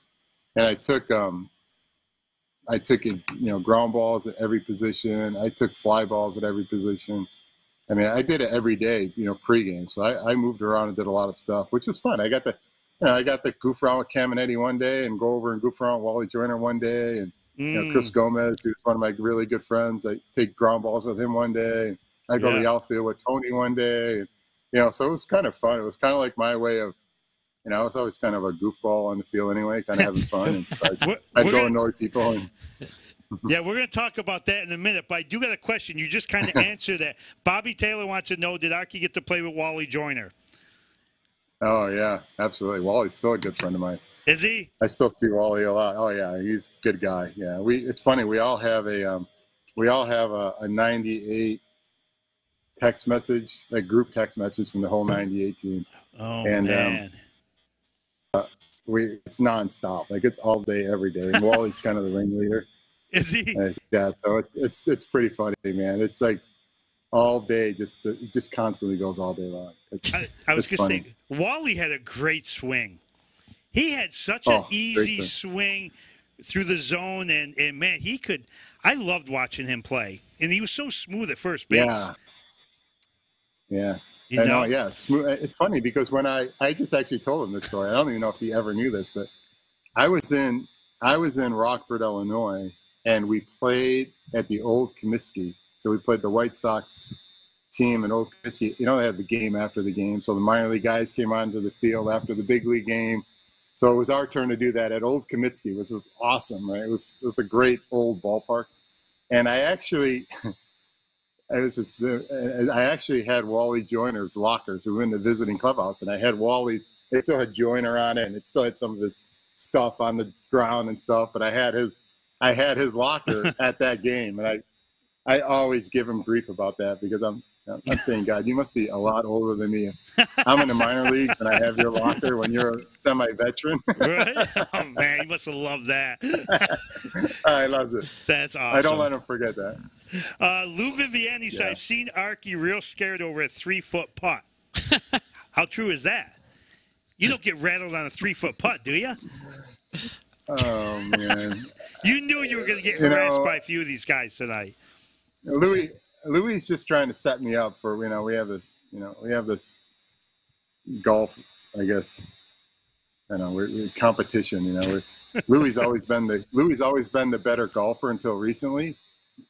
and I took, um, I took, you know, ground balls at every position. I took fly balls at every position. I mean, I did it every day, you know, pregame. So I, I moved around and did a lot of stuff, which was fun. I got to, you know, I got to goof around with Caminiti one day and go over and goof around with Wally Joyner one day. And, mm. you know, Chris Gomez, who's one of my really good friends, I take ground balls with him one day. I go yeah. to the outfield with Tony one day. And, you know, so it was kind of fun. It was kind of like my way of, you know, I was always kind of a goofball on the field anyway, kind of having fun. And so I'd, I'd go gonna, annoy people. And yeah, we're going to talk about that in a minute. But I do got a question. You just kind of answered that. Bobby Taylor wants to know, did Archie get to play with Wally Joyner? Oh, yeah, absolutely. Wally's still a good friend of mine. Is he? I still see Wally a lot. Oh, yeah, he's a good guy. Yeah, we. It's funny. We all have a um, we all have a, a ninety-eight text message, a group text message from the whole ninety-eight team. Oh, and, man. Um, We, it's nonstop, like it's all day, every day. And Wally's kind of the ringleader. Is he? Yeah, so it's it's it's pretty funny, man. It's like all day, just it just constantly goes all day long. It's, I, I was gonna say, Wally had a great swing. He had such oh, an easy swing through the zone, and and man, he could. I loved watching him play, and he was so smooth at first base. Yeah. Yeah. You know? I know, yeah. It's, it's funny because when I, I just actually told him this story. I don't even know if he ever knew this, but I was in I was in Rockford, Illinois, and we played at the old Comiskey. So we played the White Sox team in old Comiskey. You know, they had the game after the game. So the minor league guys came onto the field after the big league game. So it was our turn to do that at old Comiskey, which was awesome, right? It was, it was a great old ballpark. And I actually – I was just, I actually had Wally Joyner's lockers. We were in the visiting clubhouse, and I had Wally's. It still had Joyner on it, and it still had some of his stuff on the ground and stuff. But I had his, I had his locker at that game, and I, I always give him grief about that because I'm, I'm saying, God, you must be a lot older than me. I'm in the minor leagues, and I have your locker when you're a semi-veteran. Right? Oh man, you must have loved that. I loved it. That's awesome. I don't let him forget that. Uh, Lou Viviani yeah. said, I've seen Archie real scared over a three-foot putt. How true is that? You don't get rattled on a three-foot putt, do you? Oh, man. You knew you were going to get harassed you know, by a few of these guys tonight. Louis, Louis just trying to set me up for, you know, we have this, you know, we have this golf, I guess, I know, we're, we're competition, you know, Louis always been the, Louis always been the better golfer until recently.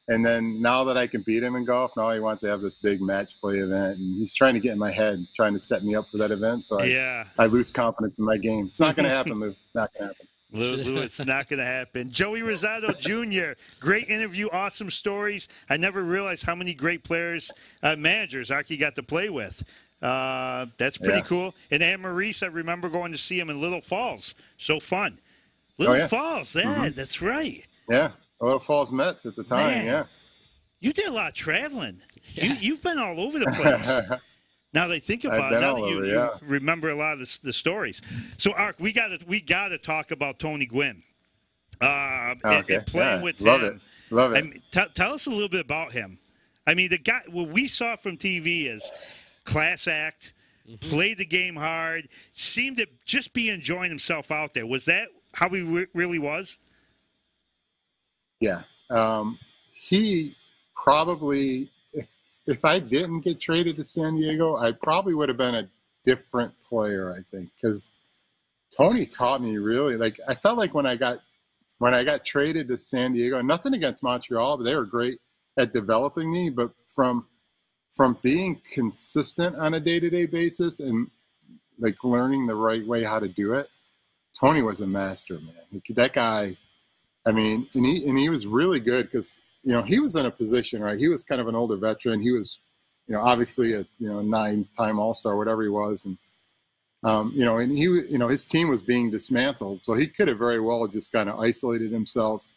And then now that I can beat him in golf, now he wants to have this big match play event, and he's trying to get in my head, trying to set me up for that event. So I, yeah. I lose confidence in my game. It's not going to happen, Lou. Not going to happen. Lou, Lou, it's not going to happen. Joey Rosado Junior, great interview, awesome stories. I never realized how many great players, uh, managers Archie got to play with. Uh, that's pretty yeah. cool. And Anne Maurice, I remember going to see him in Little Falls. So fun. Little oh, yeah. Falls, yeah, mm-hmm. that's right. Yeah. Little Falls Mets at the time, Man, yeah. You did a lot of traveling. Yeah. You, you've been all over the place. Now they think about it, now that you, over, yeah. you remember a lot of the, the stories. So, Arch, we got to we got to talk about Tony Gwynn. Uh, okay. and, and playing yeah. with Love him. Love it. Love it. I mean, t tell us a little bit about him. I mean, the guy. What we saw from T V is class act. Mm-hmm. Played the game hard. Seemed to just be enjoying himself out there. Was that how he re really was? Yeah, um, he probably, if if I didn't get traded to San Diego, I probably would have been a different player, I think, because Tony taught me really, like, I felt like when I got when I got traded to San Diego, nothing against Montreal, but they were great at developing me, but from from being consistent on a day-to-day basis and, like, learning the right way how to do it, Tony was a master, man. Like, that guy... I mean, and he, and he was really good because, you know, he was in a position, right? He was kind of an older veteran. He was, you know, obviously a, you know, nine-time All-Star, whatever he was. And, um, you know, and he, you know, his team was being dismantled. So he could have very well just kind of isolated himself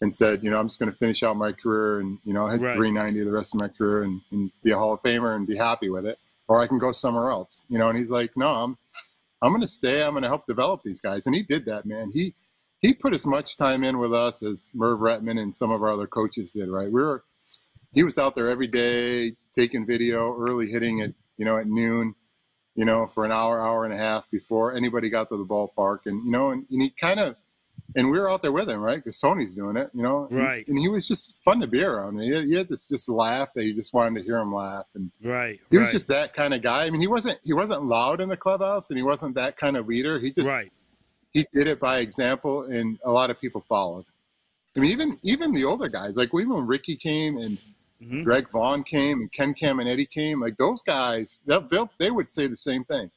and said, you know, I'm just going to finish out my career and, you know, hit right. three ninety the rest of my career and, and be a Hall of Famer and be happy with it. Or I can go somewhere else, you know? And he's like, no, I'm, I'm going to stay. I'm going to help develop these guys. And he did that, man. He, He put as much time in with us as Merv Rettman and some of our other coaches did, right? We were, he was out there every day taking video, early hitting at, you know, at noon, you know, for an hour, hour and a half before anybody got to the ballpark. And, you know, and, and he kind of, and we were out there with him, right? Because Tony's doing it, you know? Right. And, and he was just fun to be around. He had, he had this just laugh that you just wanted to hear him laugh. And right, he was right. just that kind of guy. I mean, he wasn't, he wasn't loud in the clubhouse and he wasn't that kind of leader. He just... Right. He did it by example, and a lot of people followed. I mean, even even the older guys, like even when Ricky came and mm-hmm. Greg Vaughn came and Ken Caminiti came, like those guys, they'll, they'll, they would say the same thing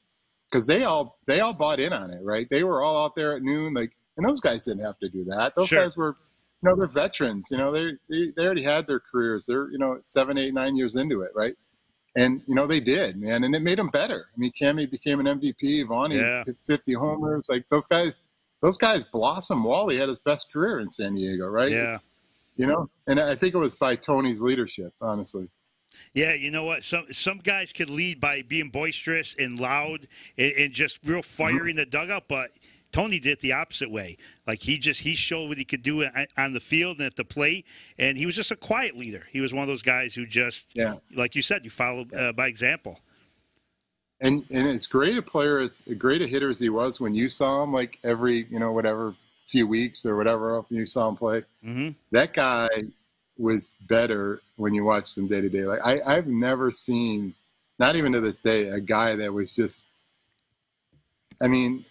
because they all they all bought in on it, right? They were all out there at noon, like, and those guys didn't have to do that. Those sure. guys were, you know, they're veterans, you know, they they they already had their careers. They're, you know, seven, eight, nine years into it, right? And, you know, they did, man. And it made them better. I mean, Cammy became an M V P. Vonnie, yeah. fifty homers. Like, those guys, those guys blossomed. Wally had his best career in San Diego, right? Yeah. It's, you know, and I think it was by Tony's leadership, honestly. Yeah, you know what? Some some guys could lead by being boisterous and loud and, and just real fire in the dugout, but Tony did it the opposite way. Like, he just, he showed what he could do on the field and at the plate, and he was just a quiet leader. He was one of those guys who just, yeah. like you said, you follow uh, by example. And and as great a player, as great a hitter as he was, when you saw him, like, every, you know, whatever, few weeks or whatever, you saw him play, mm-hmm. that guy was better when you watched him day to day. Like, I, I've never seen, not even to this day, a guy that was just, I mean...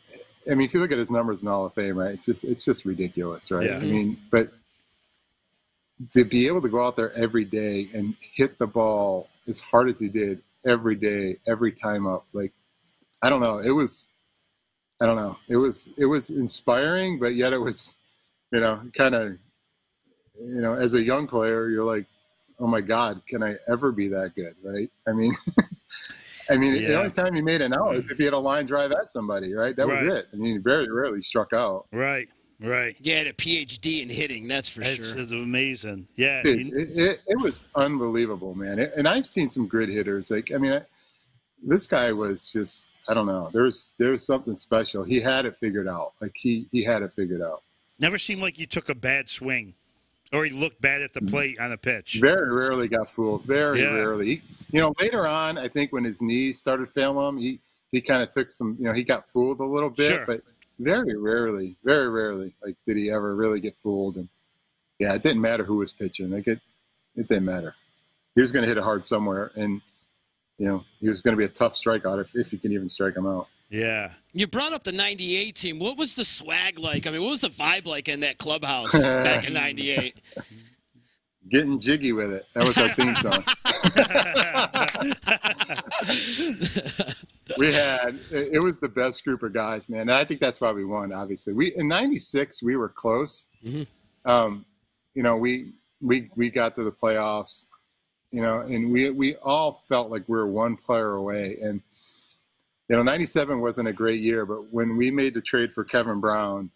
I mean, if you look at his numbers in Hall of Fame, right? It's just, it's just ridiculous, right? Yeah. I mean, but to be able to go out there every day and hit the ball as hard as he did every day, every time up, like, I don't know, it was, I don't know, it was, it was inspiring, but yet it was, you know, kind of, you know, as a young player, you're like, oh my God, can I ever be that good, right? I mean. I mean, yeah. the only time he made an out is if he had a line drive at somebody, right? That right. was it. I mean, he very rarely struck out. Right, right. He had a P H D in hitting, that's for that's, sure. That's amazing. Yeah. It, it, it, it was unbelievable, man. It, and I've seen some good hitters. Like, I mean, I, this guy was just, I don't know. There was, there was something special. He had it figured out. Like, he, he had it figured out. Never seemed like you took a bad swing. Or he looked bad at the plate on a pitch. Very rarely got fooled. Very yeah. rarely. He, you know, later on, I think when his knees started failing him, he, he kind of took some, you know, he got fooled a little bit. Sure. But very rarely, very rarely, like, did he ever really get fooled. And, yeah, it didn't matter who was pitching. Like, it, it didn't matter. he was going to hit it hard somewhere, and you know he was going to be a tough strikeout if if you can even strike him out. Yeah. You brought up the ninety-eight team. What was the swag like? I mean, what was the vibe like in that clubhouse back in ninety-eight? Getting jiggy with it. That was our theme song. We had, it was the best group of guys, man. And I think that's why we won, obviously. We, in ninety-six, we were close. Mm-hmm. um, you know, we, we, we got to the playoffs, you know, and we, we all felt like we were one player away. And, you know, ninety-seven wasn't a great year, but when we made the trade for Kevin Brown,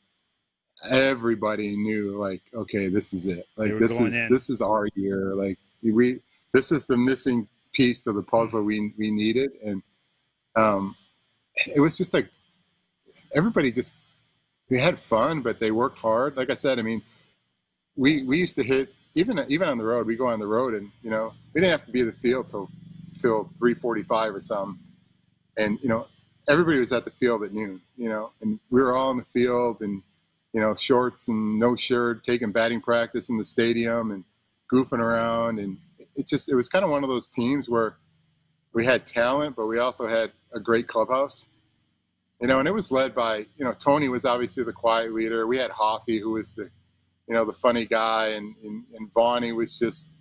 everybody knew, like, okay, this is it. Like, this is in. this is our year. Like, we this is the missing piece to the puzzle we we needed, and um, it was just like everybody just we had fun, but they worked hard. Like I said, I mean, we we used to hit even even on the road. We go on the road, and you know, we didn't have to be in the field till till three forty-five or something. And, you know, everybody was at the field at noon, you know, and we were all in the field and, you know, shorts and no shirt, taking batting practice in the stadium and goofing around. And it's just, it was kind of one of those teams where we had talent, but we also had a great clubhouse, you know, and it was led by, you know, Tony was obviously the quiet leader. We had Hoffy, who was the, you know, the funny guy, and, and, and Bonnie was just,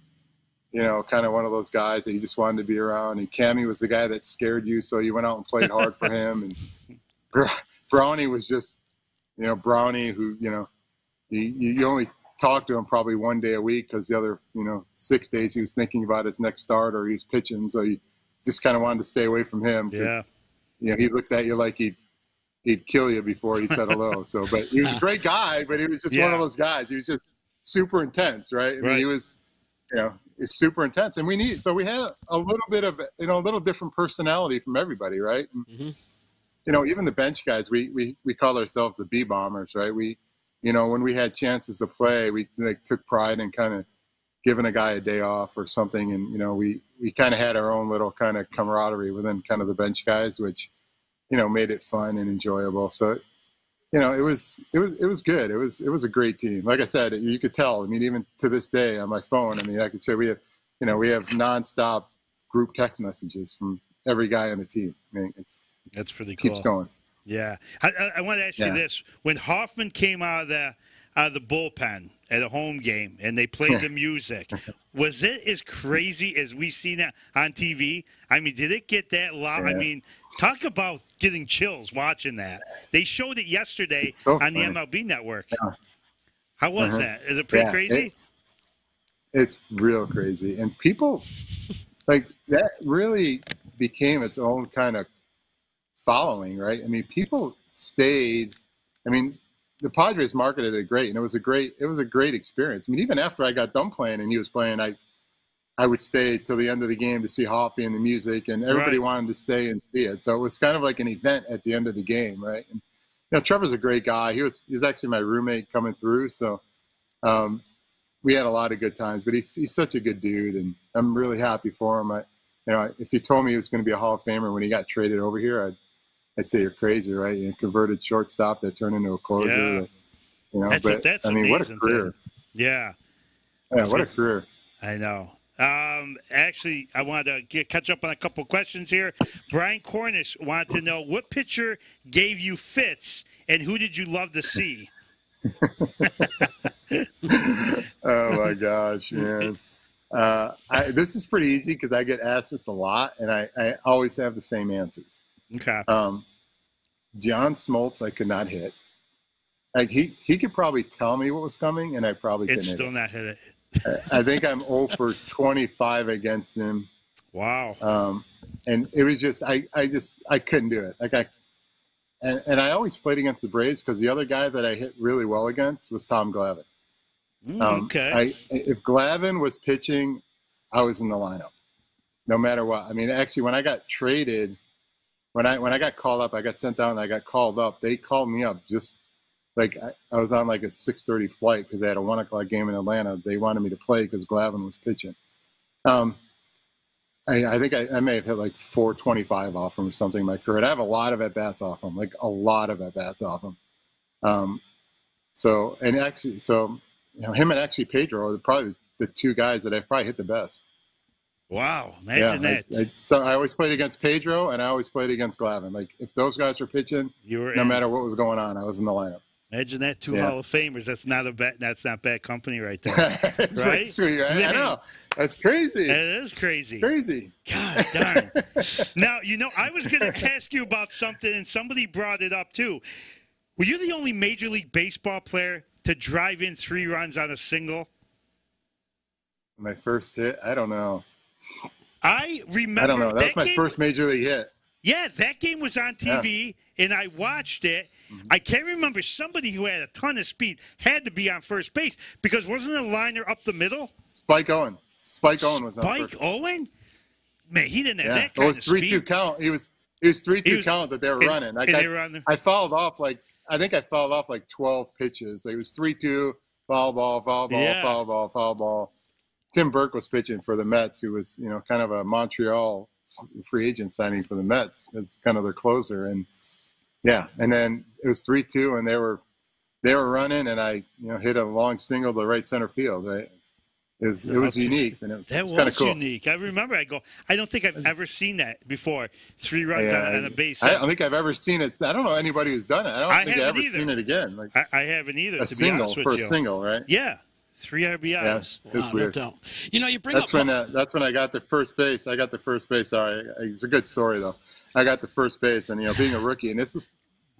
you know, kind of one of those guys that you just wanted to be around. And Cammy was the guy that scared you, so you went out and played hard for him. And Br Brownie was just, you know, Brownie who, you know, you, you only talked to him probably one day a week because the other, you know, six days he was thinking about his next start or he was pitching. So you just kind of wanted to stay away from him. Yeah. You know, he looked at you like he'd, he'd kill you before he said hello. So, but he was a great guy, but he was just yeah. one of those guys. He was just super intense, right? I right. mean, he was, you know, it's super intense, and we need so we had a little bit of you know a little different personality from everybody, right? And, mm-hmm. you know, even the bench guys, we we we call ourselves the B bombers, right? We, you know, when we had chances to play, we like, took pride in kind of giving a guy a day off or something, and you know, we we kind of had our own little kind of camaraderie within kind of the bench guys, which you know made it fun and enjoyable. So you know, it was it was it was good. It was it was a great team. Like I said, you could tell. I mean, even to this day on my phone, I mean, I could say we have, you know, we have nonstop group text messages from every guy on the team. I mean, it's, it's that's pretty cool. Keeps going. Yeah, I, I, I want to ask yeah. you this: when Hoffman came out of the out of the bullpen at a home game and they played the music, was it as crazy as we see now on T V? I mean, did it get that loud? Yeah. I mean. Talk about getting chills watching that. They showed it yesterday so on the M L B Network. Yeah. How was uh-huh. that? Is it pretty yeah. crazy? It, it's real crazy. And people, like, that really became its own kind of following, right? I mean, people stayed. I mean, the Padres marketed it great, and it was a great, it was a great experience. I mean, even after I got done playing and he was playing, I – I would stay till the end of the game to see Hoffy and the music, and everybody right. wanted to stay and see it. So it was kind of like an event at the end of the game, right? And, you know, Trevor's a great guy. He was he was actually my roommate coming through, so um, we had a lot of good times. But he's he's such a good dude, and I'm really happy for him. I, you know, if you told me he was going to be a Hall of Famer when he got traded over here, I'd I'd say you're crazy, right? You know, converted shortstop that turned into a closer. Yeah. That, you know, that's but, a, that's I mean, what a career! Thing. Yeah, yeah, what a career! I know. Um, actually, I wanted to get, catch up on a couple questions here. Brian Cornish wanted to know, what pitcher gave you fits, and who did you love to see? Oh, my gosh, man. Uh, I, this is pretty easy because I get asked this a lot, and I, I always have the same answers. Okay. Um, John Smoltz, I could not hit. Like, he, he could probably tell me what was coming, and I probably couldn't hit it. It's still not hit it. I think I'm oh for twenty-five against him. Wow. Um, and it was just, I, I just, I couldn't do it. Like I, and, and I always played against the Braves because the other guy that I hit really well against was Tom Glavine. Um, okay. I, if Glavine was pitching, I was in the lineup, no matter what. I mean, actually, when I got traded, when I when I got called up, I got sent down, and I got called up. They called me up just. Like, I, I was on, like, a six thirty flight because they had a one o'clock game in Atlanta. They wanted me to play because Glavine was pitching. Um, I, I think I, I may have hit, like, four twenty-five off him or something in my career. And I have a lot of at-bats off him, like, a lot of at-bats off him. Um, so, and actually, so, you know, him and actually Pedro are probably the two guys that I've probably hit the best. Wow, imagine yeah, that. I, I, so I always played against Pedro, and I always played against Glavin. Like, if those guys were pitching, you were no in. matter what was going on, I was in the lineup. Imagine that, two yeah. Hall of Famers. That's not a bad, that's not bad company right there. That's right? Sweet. I, I know. That's crazy. That is crazy. Crazy. God darn. Now, you know, I was going to ask you about something, and somebody brought it up too. Were you the only Major League Baseball player to drive in three runs on a single? My first hit? I don't know. I remember. I don't know. That, that was my game, first major league hit. Yeah, that game was on T V, yeah. and I watched it. Mm-hmm. I can't remember. Somebody who had a ton of speed had to be on first base because wasn't a liner up the middle? Spike Owen. Spike Owen was on first base. Spike Owen? Man, he didn't have yeah. that kind of speed. It was three two count. He was it was three two count that they were and, running. Like I, they were on the... I fouled off like I think I fouled off like twelve pitches. Like it was three two, foul ball, foul ball, yeah. foul ball, foul ball. Tim Burke was pitching for the Mets, who was, you know, kind of a Montreal free agent signing for the Mets as kind of their closer. And yeah, and then it was three two, and they were they were running, and I, you know, hit a long single to right center field. Right, it was, it was unique, and it was, was kind of cool. Unique. I remember. I go. I don't think I've ever seen that before. Three runs yeah, on, on a base. I don't think I've ever seen it. I don't know anybody who's done it. I don't I think I've ever either. seen it again. Like I, I haven't either. A to single, be honest with first you. single, right? Yeah. Three R B Is. Yeah, wow, no doubt. You know, you bring that's up. When, uh, that's when I got the first base. I got the first base. Sorry, it's a good story though. I got the first base, and you know, being a rookie, and this is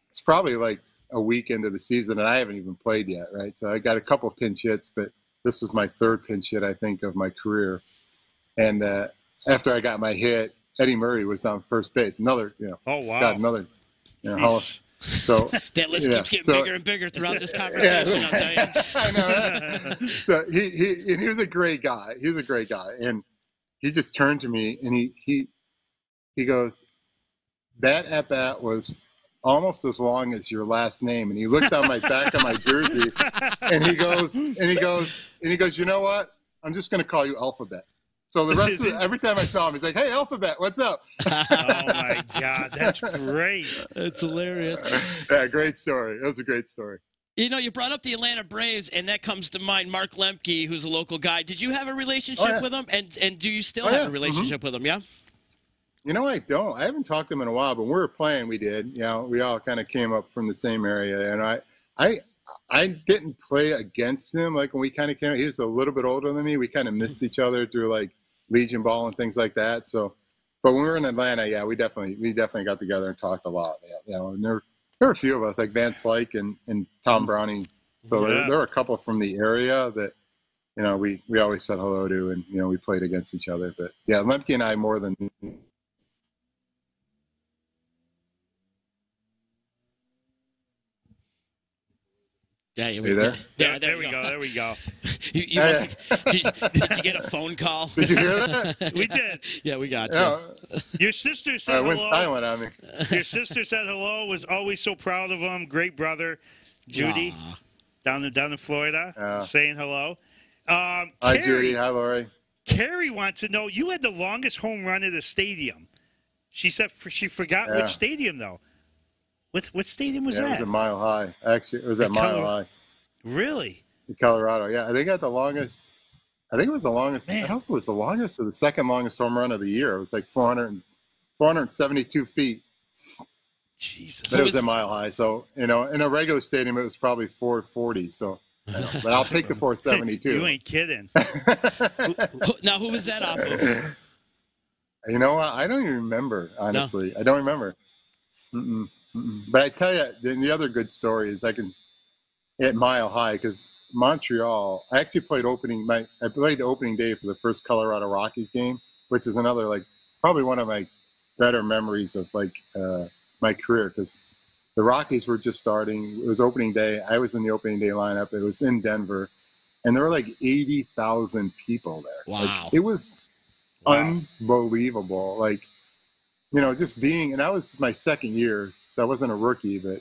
it's probably like a week into the season, and I haven't even played yet, right? So I got a couple of pinch hits, but this was my third pinch hit, I think, of my career. And uh, after I got my hit, Eddie Murray was on first base. Another, you know, oh wow, got another, you know. So that list yeah. keeps getting so, bigger and bigger throughout this conversation. Yeah. I'll tell you. I know. Right? So he he and he was a great guy. He was a great guy, and he just turned to me and he he he goes, "That at bat was almost as long as your last name." And he looked on my back of my jersey, and he goes and he goes and he goes, "You know what? I'm just going to call you Alphabet." So the rest of the, every time I saw him, he's like, "Hey, Alphabet, what's up?" Oh my God, that's great! That's hilarious. Yeah, great story. That was a great story. You know, you brought up the Atlanta Braves, and that comes to mind. Mark Lemke, who's a local guy. Did you have a relationship oh, yeah. with him, and and do you still oh, have yeah. a relationship mm-hmm. with him? Yeah. You know, I don't. I haven't talked to him in a while. But when we were playing, we did. You know, we all kind of came up from the same area, and I, I. I didn't play against him. Like when we kind of came, he was a little bit older than me. We kind of missed each other through like Legion Ball and things like that. So, but when we were in Atlanta, yeah, we definitely we definitely got together and talked a lot. Yeah, you know, and there, there were a few of us like Vance Slyke and, and Tom Browning. So yeah. there, there were a couple from the area that you know we we always said hello to, and you know we played against each other. But yeah, Lemke and I more than. Yeah, yeah, we, there? yeah, yeah there, there we go. go. There we go. you, you hey. must, did, did you get a phone call? Did you hear that? We did. Yeah, we got yeah. you. Your sister said I went hello. Silent on me. Your sister said hello. Was always so proud of him. Great brother, Judy, Aww. down in down in Florida, yeah. saying hello. Um, Hi, Carrie, Judy. Hi, Lori. Carrie wants to know you had the longest home run in the stadium. She said for, she forgot yeah. which stadium though. What, what stadium was yeah, that? It was at Mile High. Actually, it was at, at Mile Colo High. Really? In Colorado, yeah. I think I got the longest. I think it was the longest. Man. I don't know if it was the longest or the second longest home run of the year. It was like four hundred, four seventy-two feet. Jesus. But it was, was at Mile High. So, you know, in a regular stadium, it was probably four forty. So, I know, but I'll take the four seventy-two. You ain't kidding. Now, who was that off of? You know, I don't even remember, honestly. No. I don't remember. Mm-mm. But I tell you, then the other good story is I can at Mile High because Montreal. I actually played opening. My I played the opening day for the first Colorado Rockies game, which is another like probably one of my better memories of like uh, my career because the Rockies were just starting. It was opening day. I was in the opening day lineup. It was in Denver, and there were like eighty thousand people there. Wow! Like, it was wow. unbelievable. Like you know, just being and I was my second year. So I wasn't a rookie, but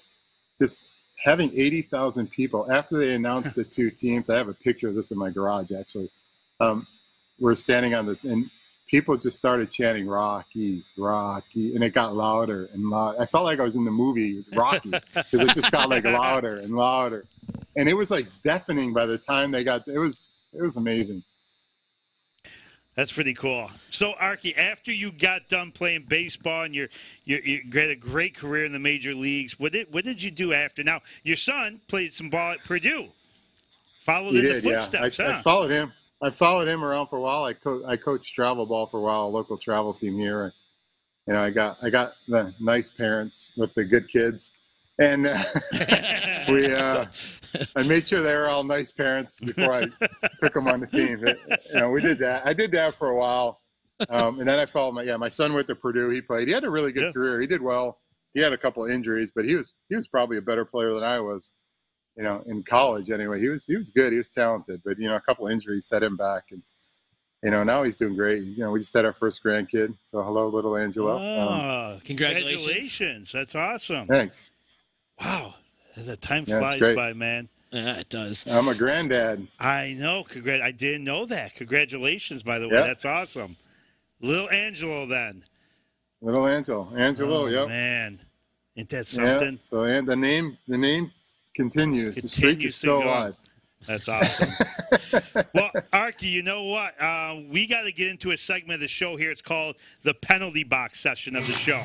just having eighty thousand people after they announced the two teams, I have a picture of this in my garage, actually. Um, we're standing on the, and people just started chanting Rockies, Rocky, and it got louder and louder. I felt like I was in the movie Rocky because it just got like louder and louder. And it was like deafening by the time they got, it was, it was amazing. That's pretty cool. So, Archie, after you got done playing baseball and you you had a great career in the major leagues, what did what did you do after? Now, your son played some ball at Purdue. Followed he in did, the footsteps. Yeah. I, huh? I followed him. I followed him around for a while. I co I coached travel ball for a while, a local travel team here. And, you know, I got I got the nice parents with the good kids, and uh, we uh, I made sure they were all nice parents before I took them on the team. But, you know, we did that. I did that for a while, um, and then I followed my yeah my son went to Purdue. He played. He had a really good yeah. career. He did well. He had a couple of injuries, but he was he was probably a better player than I was. You know, in college anyway, he was he was good. He was talented, but you know, a couple of injuries set him back, and you know, now he's doing great. You know, we just had our first grandkid, so hello, little Angela. Oh, um, congratulations. congratulations! That's awesome. Thanks. Wow, the time yeah, flies by, man. Yeah, it does. I'm a granddad. I know. Congrat I didn't know that. Congratulations, by the way. Yep. That's awesome. Little Angelo, then. Little Angelo, Angelo. Oh, yep. Man, ain't that something? Yeah, so and the name, the name. Continues. Continues. The streak is still alive. That's awesome. Well, Archie, you know what? Uh, we got to get into a segment of the show here. It's called the penalty box session of the show.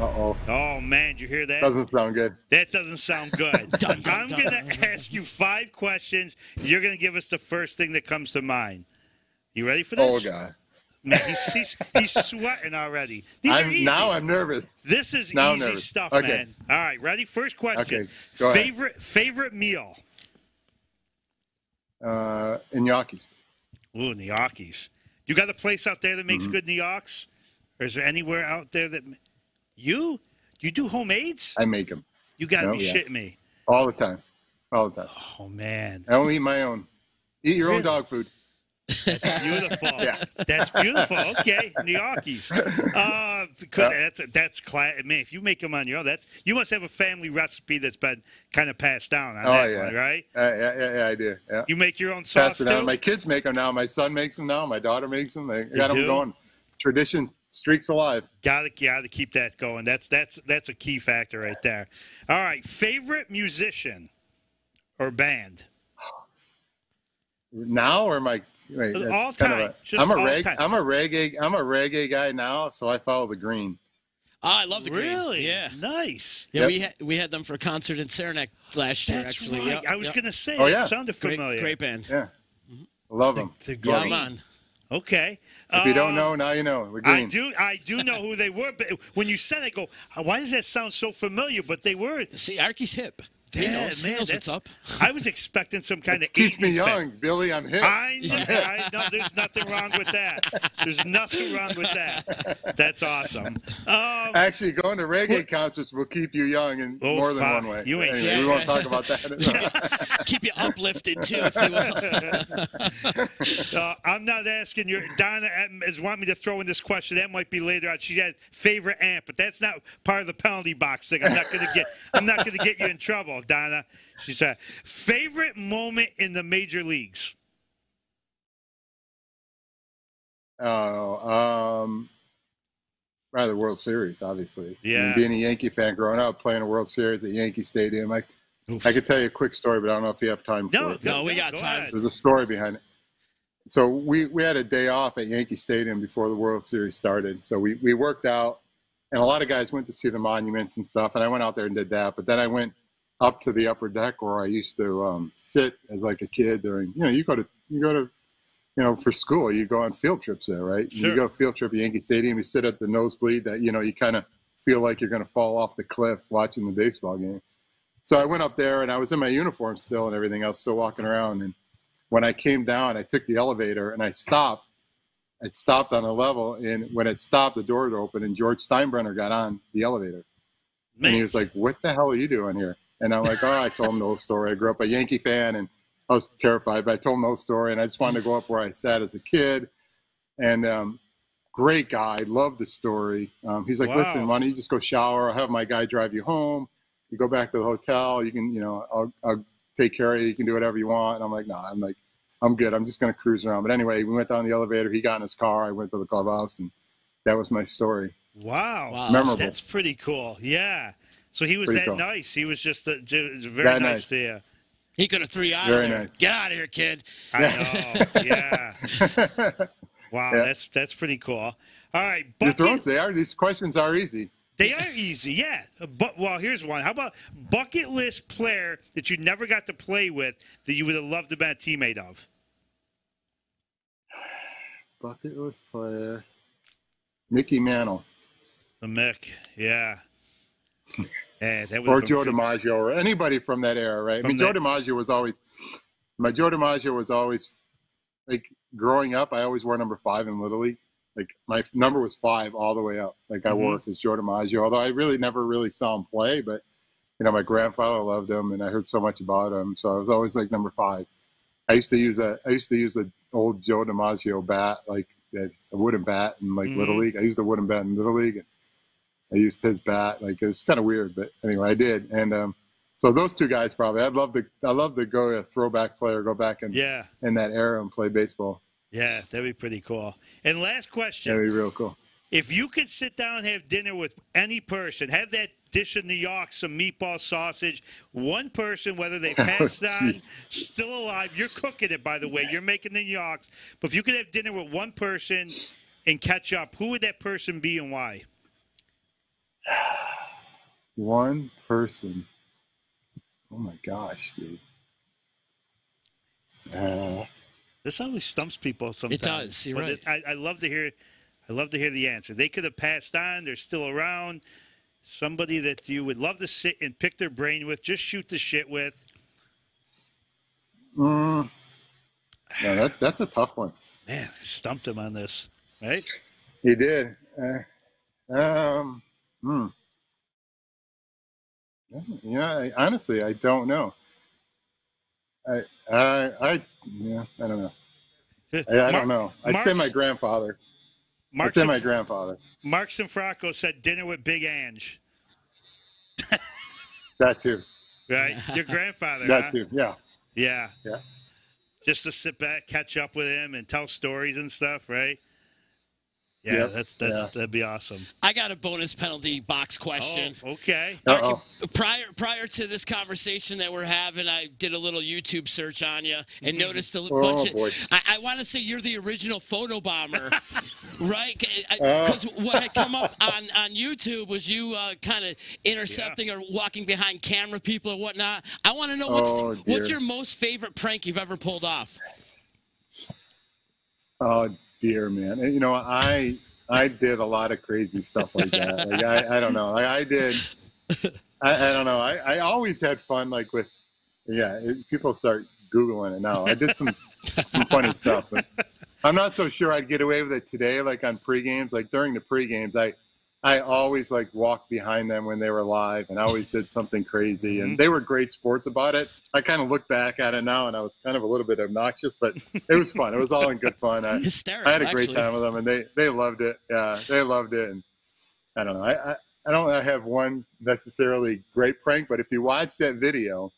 Uh-oh. Oh, man, did you hear that? Doesn't sound good. That doesn't sound good. dun, dun, I'm going to ask you five questions. You're going to give us the first thing that comes to mind. You ready for this? Oh, God. Man, he's, he's, he's sweating already. These I'm, are easy. Now I'm nervous. This is now easy stuff, okay. man. All right, ready? First question. Okay, go favorite ahead. Favorite meal? Uh, gnocchis. Ooh, gnocchis. You got a place out there that makes mm-hmm. good gnocchis? Or is there anywhere out there that you you do homemades? I make them. You got to no, be yeah. shitting me. All the time. All the time. Oh man. I only eat my own. Eat your really? own dog food. That's beautiful. Yeah. That's beautiful. Okay, gnocchis. Uh, could, yep. That's that's class. Man, if you make them on your own, that's you must have a family recipe that's been kind of passed down on oh, that yeah. one, right? Uh, yeah, yeah, yeah, I do. Yeah. You make your own sauce Pass it down. too? My kids make them now. My son makes them now. My daughter makes them. They, they got do? them going. Tradition streaks alive. Got to, got to keep that going. That's that's that's a key factor right there. All right, favorite musician or band? Now or my Wait, all time. Kind of a, Just I'm a reggae. I'm a reggae. I'm a reggae guy now, so I follow the Green. Oh, I love the Green. Really? Yeah. Nice. Yeah, yep. we had we had them for a concert in Saranac last year. That's actually, right. yep. I was yep. gonna say. Oh, yeah. It sounded familiar. Great, great band. Yeah. Mm-hmm. Love them. The, the Green. Yeah, man. Okay. If uh, you don't know, now you know. The Green. I do. I do know who they were, but when you said, I go, why does that sound so familiar? But they were. See, Archie's hip. Damn, man, man, that's what's up. I was expecting some kind of keep me young, back. Billy. I'm hip. I know, I know. There's nothing wrong with that. There's nothing wrong with that. That's awesome. Um, Actually, going to reggae what? concerts will keep you young in oh, more than fuck. one way. You ain't. Anyway, yeah, we won't yeah. talk about that. Keep you uplifted too, if you will. uh, I'm not asking your Donna has want me to throw in this question. That might be later on. She had favorite amp, but that's not part of the penalty box thing. I'm not going to get. I'm not going to get you in trouble. Donna, she said, favorite moment in the major leagues? Oh, um, right, the World Series, obviously. Yeah. I mean, being a Yankee fan growing up, playing a World Series at Yankee Stadium. I, I could tell you a quick story, but I don't know if you have time for no, it. No, we got Go time. Ahead. There's a story behind it. So we, we had a day off at Yankee Stadium before the World Series started. So we, we worked out, and a lot of guys went to see the monuments and stuff, and I went out there and did that. But then I went up to the upper deck where I used to um, sit as like a kid during, you know, you go to, you go to, you know, for school, you go on field trips there, right? Sure. You go field trip at Yankee Stadium, you sit at the nosebleed that, you know, you kind of feel like you're going to fall off the cliff watching the baseball game. So I went up there and I was in my uniform still and everything. I was still walking around. And when I came down, I took the elevator and I stopped. It stopped on a level. And when it stopped, the door opened and George Steinbrenner got on the elevator. Man. And he was like, what the hell are you doing here? And I'm like, oh, I told him the whole story. I grew up a Yankee fan, and I was terrified, but I told him the whole story, and I just wanted to go up where I sat as a kid. And um, great guy. Loved the story. Um, he's like, wow. Listen, why don't you just go shower? I'll have my guy drive you home. You go back to the hotel. You can, you know, I'll, I'll take care of you. You can do whatever you want. And I'm like, no, nah. I'm like, I'm good. I'm just going to cruise around. But anyway, we went down the elevator. He got in his car. I went to the clubhouse, and that was my story. Wow. wow. Memorable. That's pretty cool. Yeah. So he was Pretty that cool. nice. He was just, a, just very that nice to you. He could have threw you out very of there. Nice. Get out of here, kid. I know. Yeah. Wow, yeah. that's that's pretty cool. All right, bucket. Your throats, they are. These questions are easy. They are easy, yeah. But well, here's one. How about bucket list player that you never got to play with that you would have loved to be a teammate of? Bucket list player, Mickey Mantle. The Mick, yeah. yeah that or Joe DiMaggio, or anybody from that era, right? From I mean, that... Joe DiMaggio was always. My Joe DiMaggio was always like growing up. I always wore number five in Little League. Like, my number was five all the way up. Like, I mm-hmm. wore it as Joe DiMaggio, although I really never really saw him play. But, you know, my grandfather loved him, and I heard so much about him. So I was always, like, number five. I used to use a – I used to use the old Joe DiMaggio bat, like a wooden bat in, like, mm-hmm. Little League. I used a wooden bat in Little League. And I used his bat. Like, it's kind of weird. But, anyway, I did. And um, so those two guys probably. I'd love to – I'd love to go a throwback player, go back in, yeah. in that era and play baseball. Yeah, that'd be pretty cool. And last question. That'd be real cool. If you could sit down and have dinner with any person, have that dish of New York, some meatball sausage, one person, whether they passed oh, on, still alive. You're cooking it, by the way. You're making the New Yorks. But if you could have dinner with one person and catch up, who would that person be and why? One person. Oh, my gosh, dude. Uh... This always stumps people sometimes. It does. You're but right. It, I, I love to hear. I love to hear the answer. They could have passed on. They're still around. Somebody that you would love to sit and pick their brain with, just shoot the shit with. Mm. No, that's that's a tough one. Man, I stumped him on this, right? He did. Uh, um. Hmm. Yeah. I, honestly, I don't know. I, I, I, yeah, I don't know. I, I don't know. I'd Mark's, say my grandfather. Mark's I'd say my grandfather. Mark Cianfrocco said dinner with Big Ange. That too. Right? Your grandfather, That huh? too, yeah. Yeah. Yeah. Just to sit back, catch up with him, and tell stories and stuff, right? Yeah, yep. that's, that's yeah. that'd be awesome. I got a bonus penalty box question. Oh, okay. Uh-oh. Prior prior to this conversation that we're having, I did a little YouTube search on you and mm-hmm. noticed a oh, bunch boy. of. I, I want to say you're the original photo bomber, right? Because uh. what had come up on, on YouTube was you uh, kind of intercepting yeah. or walking behind camera people or whatnot. I want to know what's oh, the, what's your most favorite prank you've ever pulled off. Oh. Uh, Dear man, you know I I did a lot of crazy stuff like that. Like I, I don't know. I, I did. I, I don't know. I, I always had fun. Like with, yeah. It, people start googling it now. I did some some funny stuff. But I'm not so sure I'd get away with it today. Like on pregames, like during the pregames, I I always like walked behind them when they were live, and I always did something crazy. Mm-hmm. And they were great sports about it. I kind of look back at it now, and I was kind of a little bit obnoxious, but it was fun. It was all in good fun. I, Hysterical, I had a great actually. time with them, and they, they loved it. Yeah, they loved it. And I don't know. I, I, I don't have one necessarily great prank, but if you watch that video,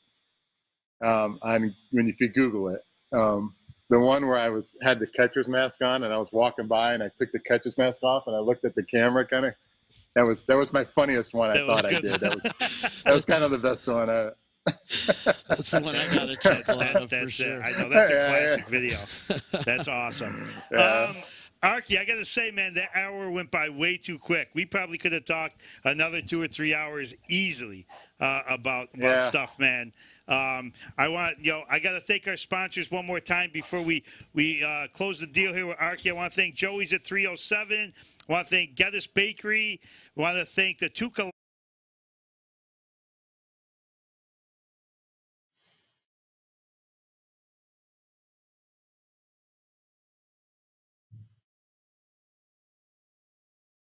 um, on, when if you Google it, um, the one where I was had the catcher's mask on, and I was walking by, and I took the catcher's mask off, and I looked at the camera kind of. That was that was my funniest one. I that thought I did. That was that was kind of the best one. I, that's the one I got to check out for sure. It. I know that's a yeah, classic yeah. video. That's awesome. Yeah. Um, Archie, I got to say, man, that hour went by way too quick. We probably could have talked another two or three hours easily uh, about, about yeah. stuff, man. Um, I want, you know, I got to thank our sponsors one more time before we we uh, close the deal here with Archie. I want to thank Joey's at three oh seven. I want to thank Geddes Bakery. I want to thank the Toccolana.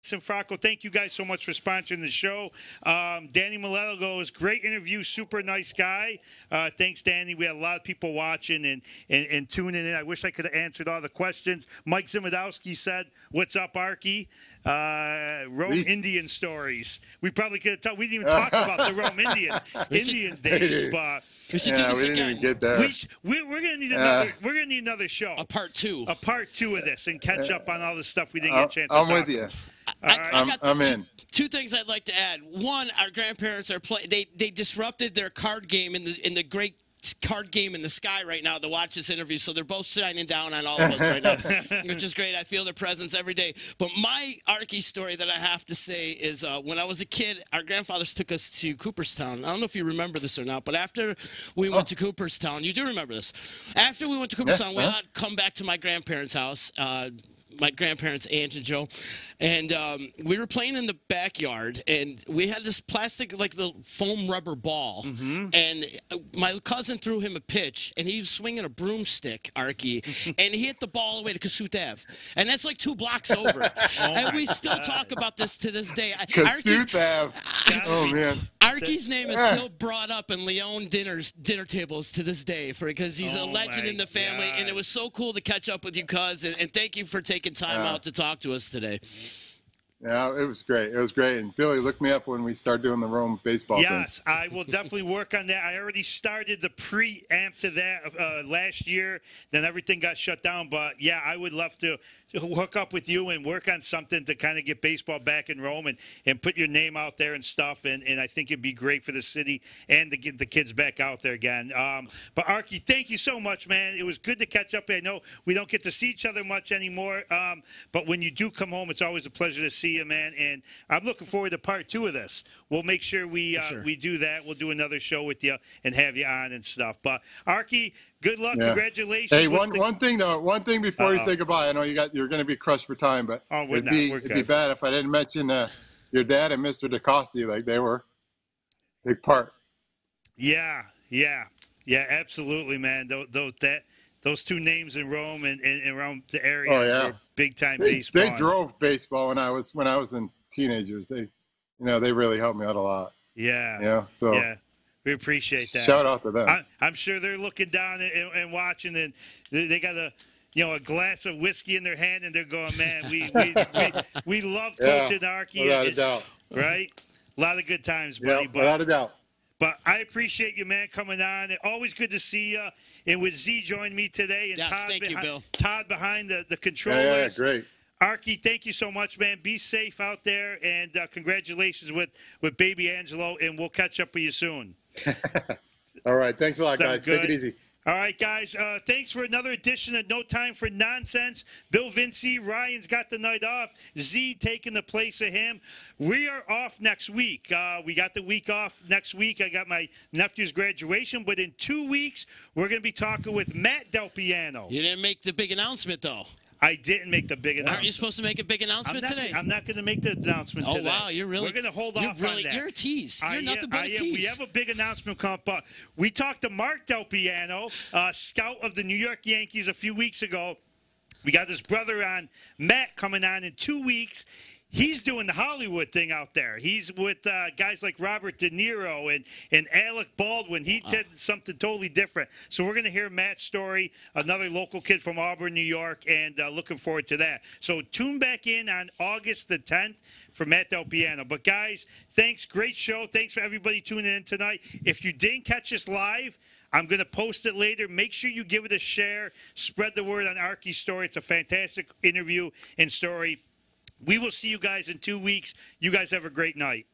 Cianfrocco, thank you guys so much for sponsoring the show. Um, Danny Mileto goes, great interview, super nice guy. Uh, thanks, Danny. We had a lot of people watching and, and, and tuning in. I wish I could have answered all the questions. Mike Zimadowski said, what's up, Archie? Uh, Rome Please. Indian stories. We probably could have told. We didn't even talk about the Rome Indian Indian days, but we should yeah, do this we again. Didn't even get there. We sh we, we're gonna need another. Uh, we're gonna need another show. A part two. A part two of this, and catch up on all the stuff we didn't I'll, get a chance. I'm to talk with you. I, right. I'm, I got I'm in. Two, two things I'd like to add. One, our grandparents are play. They they disrupted their card game in the in the great card game in the sky right now to watch this interview. So they're both shining down on all of us right now, which is great. I feel their presence every day. But my Archie story that I have to say is uh, when I was a kid, our grandfathers took us to Cooperstown. I don't know if you remember this or not, but after we oh. went to Cooperstown, you do remember this. After we went to Cooperstown, yeah, we had come back to my grandparents' house, uh, my grandparents, Aunt and Joe, and um, we were playing in the backyard, and we had this plastic, like the foam rubber ball, mm-hmm. and my cousin threw him a pitch, and he was swinging a broomstick, Archie, and he hit the ball all the way to Kasuth Avenue, and that's like two blocks over, oh and we still God. talk about this to this day. Kasuth Avenue. Oh, man. Archie's name is still brought up in Leon dinners, dinner tables to this day for because he's oh a legend in the family, God. and it was so cool to catch up with you, cuz, and, and thank you for taking time yeah. out to talk to us today. Yeah, it was great. It was great. And Billy, look me up when we start doing the Rome baseball thing. Yes, I will definitely work on that. I already started the preamp to that uh, last year. Then everything got shut down. But, yeah, I would love to hook up with you and work on something to kind of get baseball back in Rome and, and put your name out there and stuff. And, and I think it'd be great for the city and to get the kids back out there again. Um, but, Archie, thank you so much, man. It was good to catch up. I know we don't get to see each other much anymore. Um, but when you do come home, it's always a pleasure to see you, man, and I'm looking forward to part two of this. We'll make sure we uh, sure. we do that. We'll do another show with you and have you on and stuff. But Archie, good luck. Yeah. Congratulations. Hey, one the... one thing though, one thing before uh-oh. you say goodbye. I know you got you're going to be crushed for time, but oh, it'd, be, it'd be bad if I didn't mention uh, your dad and Mister DeCosti. Like they were a big part. Yeah, yeah, yeah, absolutely, man. Those, those that those two names in Rome and, and around the area. Oh yeah. Big time they, baseball. They drove baseball when I was when I was in teenagers. They, you know, they really helped me out a lot. Yeah. Yeah. So. Yeah. We appreciate that. Shout out to them. I, I'm sure they're looking down and, and watching, and they got a, you know, a glass of whiskey in their hand, and they're going, man, we we we, we love yeah, coaching Archie. Without a doubt. Right. A lot of good times, buddy. Yep, but, without a doubt. But I appreciate you, man, coming on. And always good to see you. And with Z joined me today, and yes, Todd, thank you, Bill. Todd behind the, the controllers. Yeah, yeah, great. Archie, thank you so much, man. Be safe out there, and uh, congratulations with, with baby Angelo, and we'll catch up with you soon. All right. Thanks a lot, so guys. Good. Take it easy. All right, guys, uh, thanks for another edition of No Time for Nonsense. Bill Vinci, Ryan's got the night off. Z taking the place of him. We are off next week. Uh, we got the week off next week. I got my nephew's graduation, but in two weeks, we're going to be talking with Matt Del Piano. You didn't make the big announcement, though. I didn't make the big announcement. Aren't you supposed to make a big announcement I'm not, today? I'm not going to make the announcement oh, today. Oh, wow, you're really... We're going to hold off really, on that. You're a tease. You're I nothing am, but a I tease. Am. We have a big announcement coming up. Uh, we talked to Mark Del Piano, uh, scout of the New York Yankees a few weeks ago. We got his brother on, Matt, coming on in two weeks. He's doing the Hollywood thing out there. He's with uh, guys like Robert De Niro and, and Alec Baldwin. He did something totally different. So we're going to hear Matt's story, another local kid from Auburn, New York, and uh, looking forward to that. So tune back in on August the tenth for Matt Del Piano. But, guys, thanks. Great show. Thanks for everybody tuning in tonight. If you didn't catch us live, I'm going to post it later. Make sure you give it a share. Spread the word on Archie's story. It's a fantastic interview and story. We will see you guys in two weeks. You guys have a great night.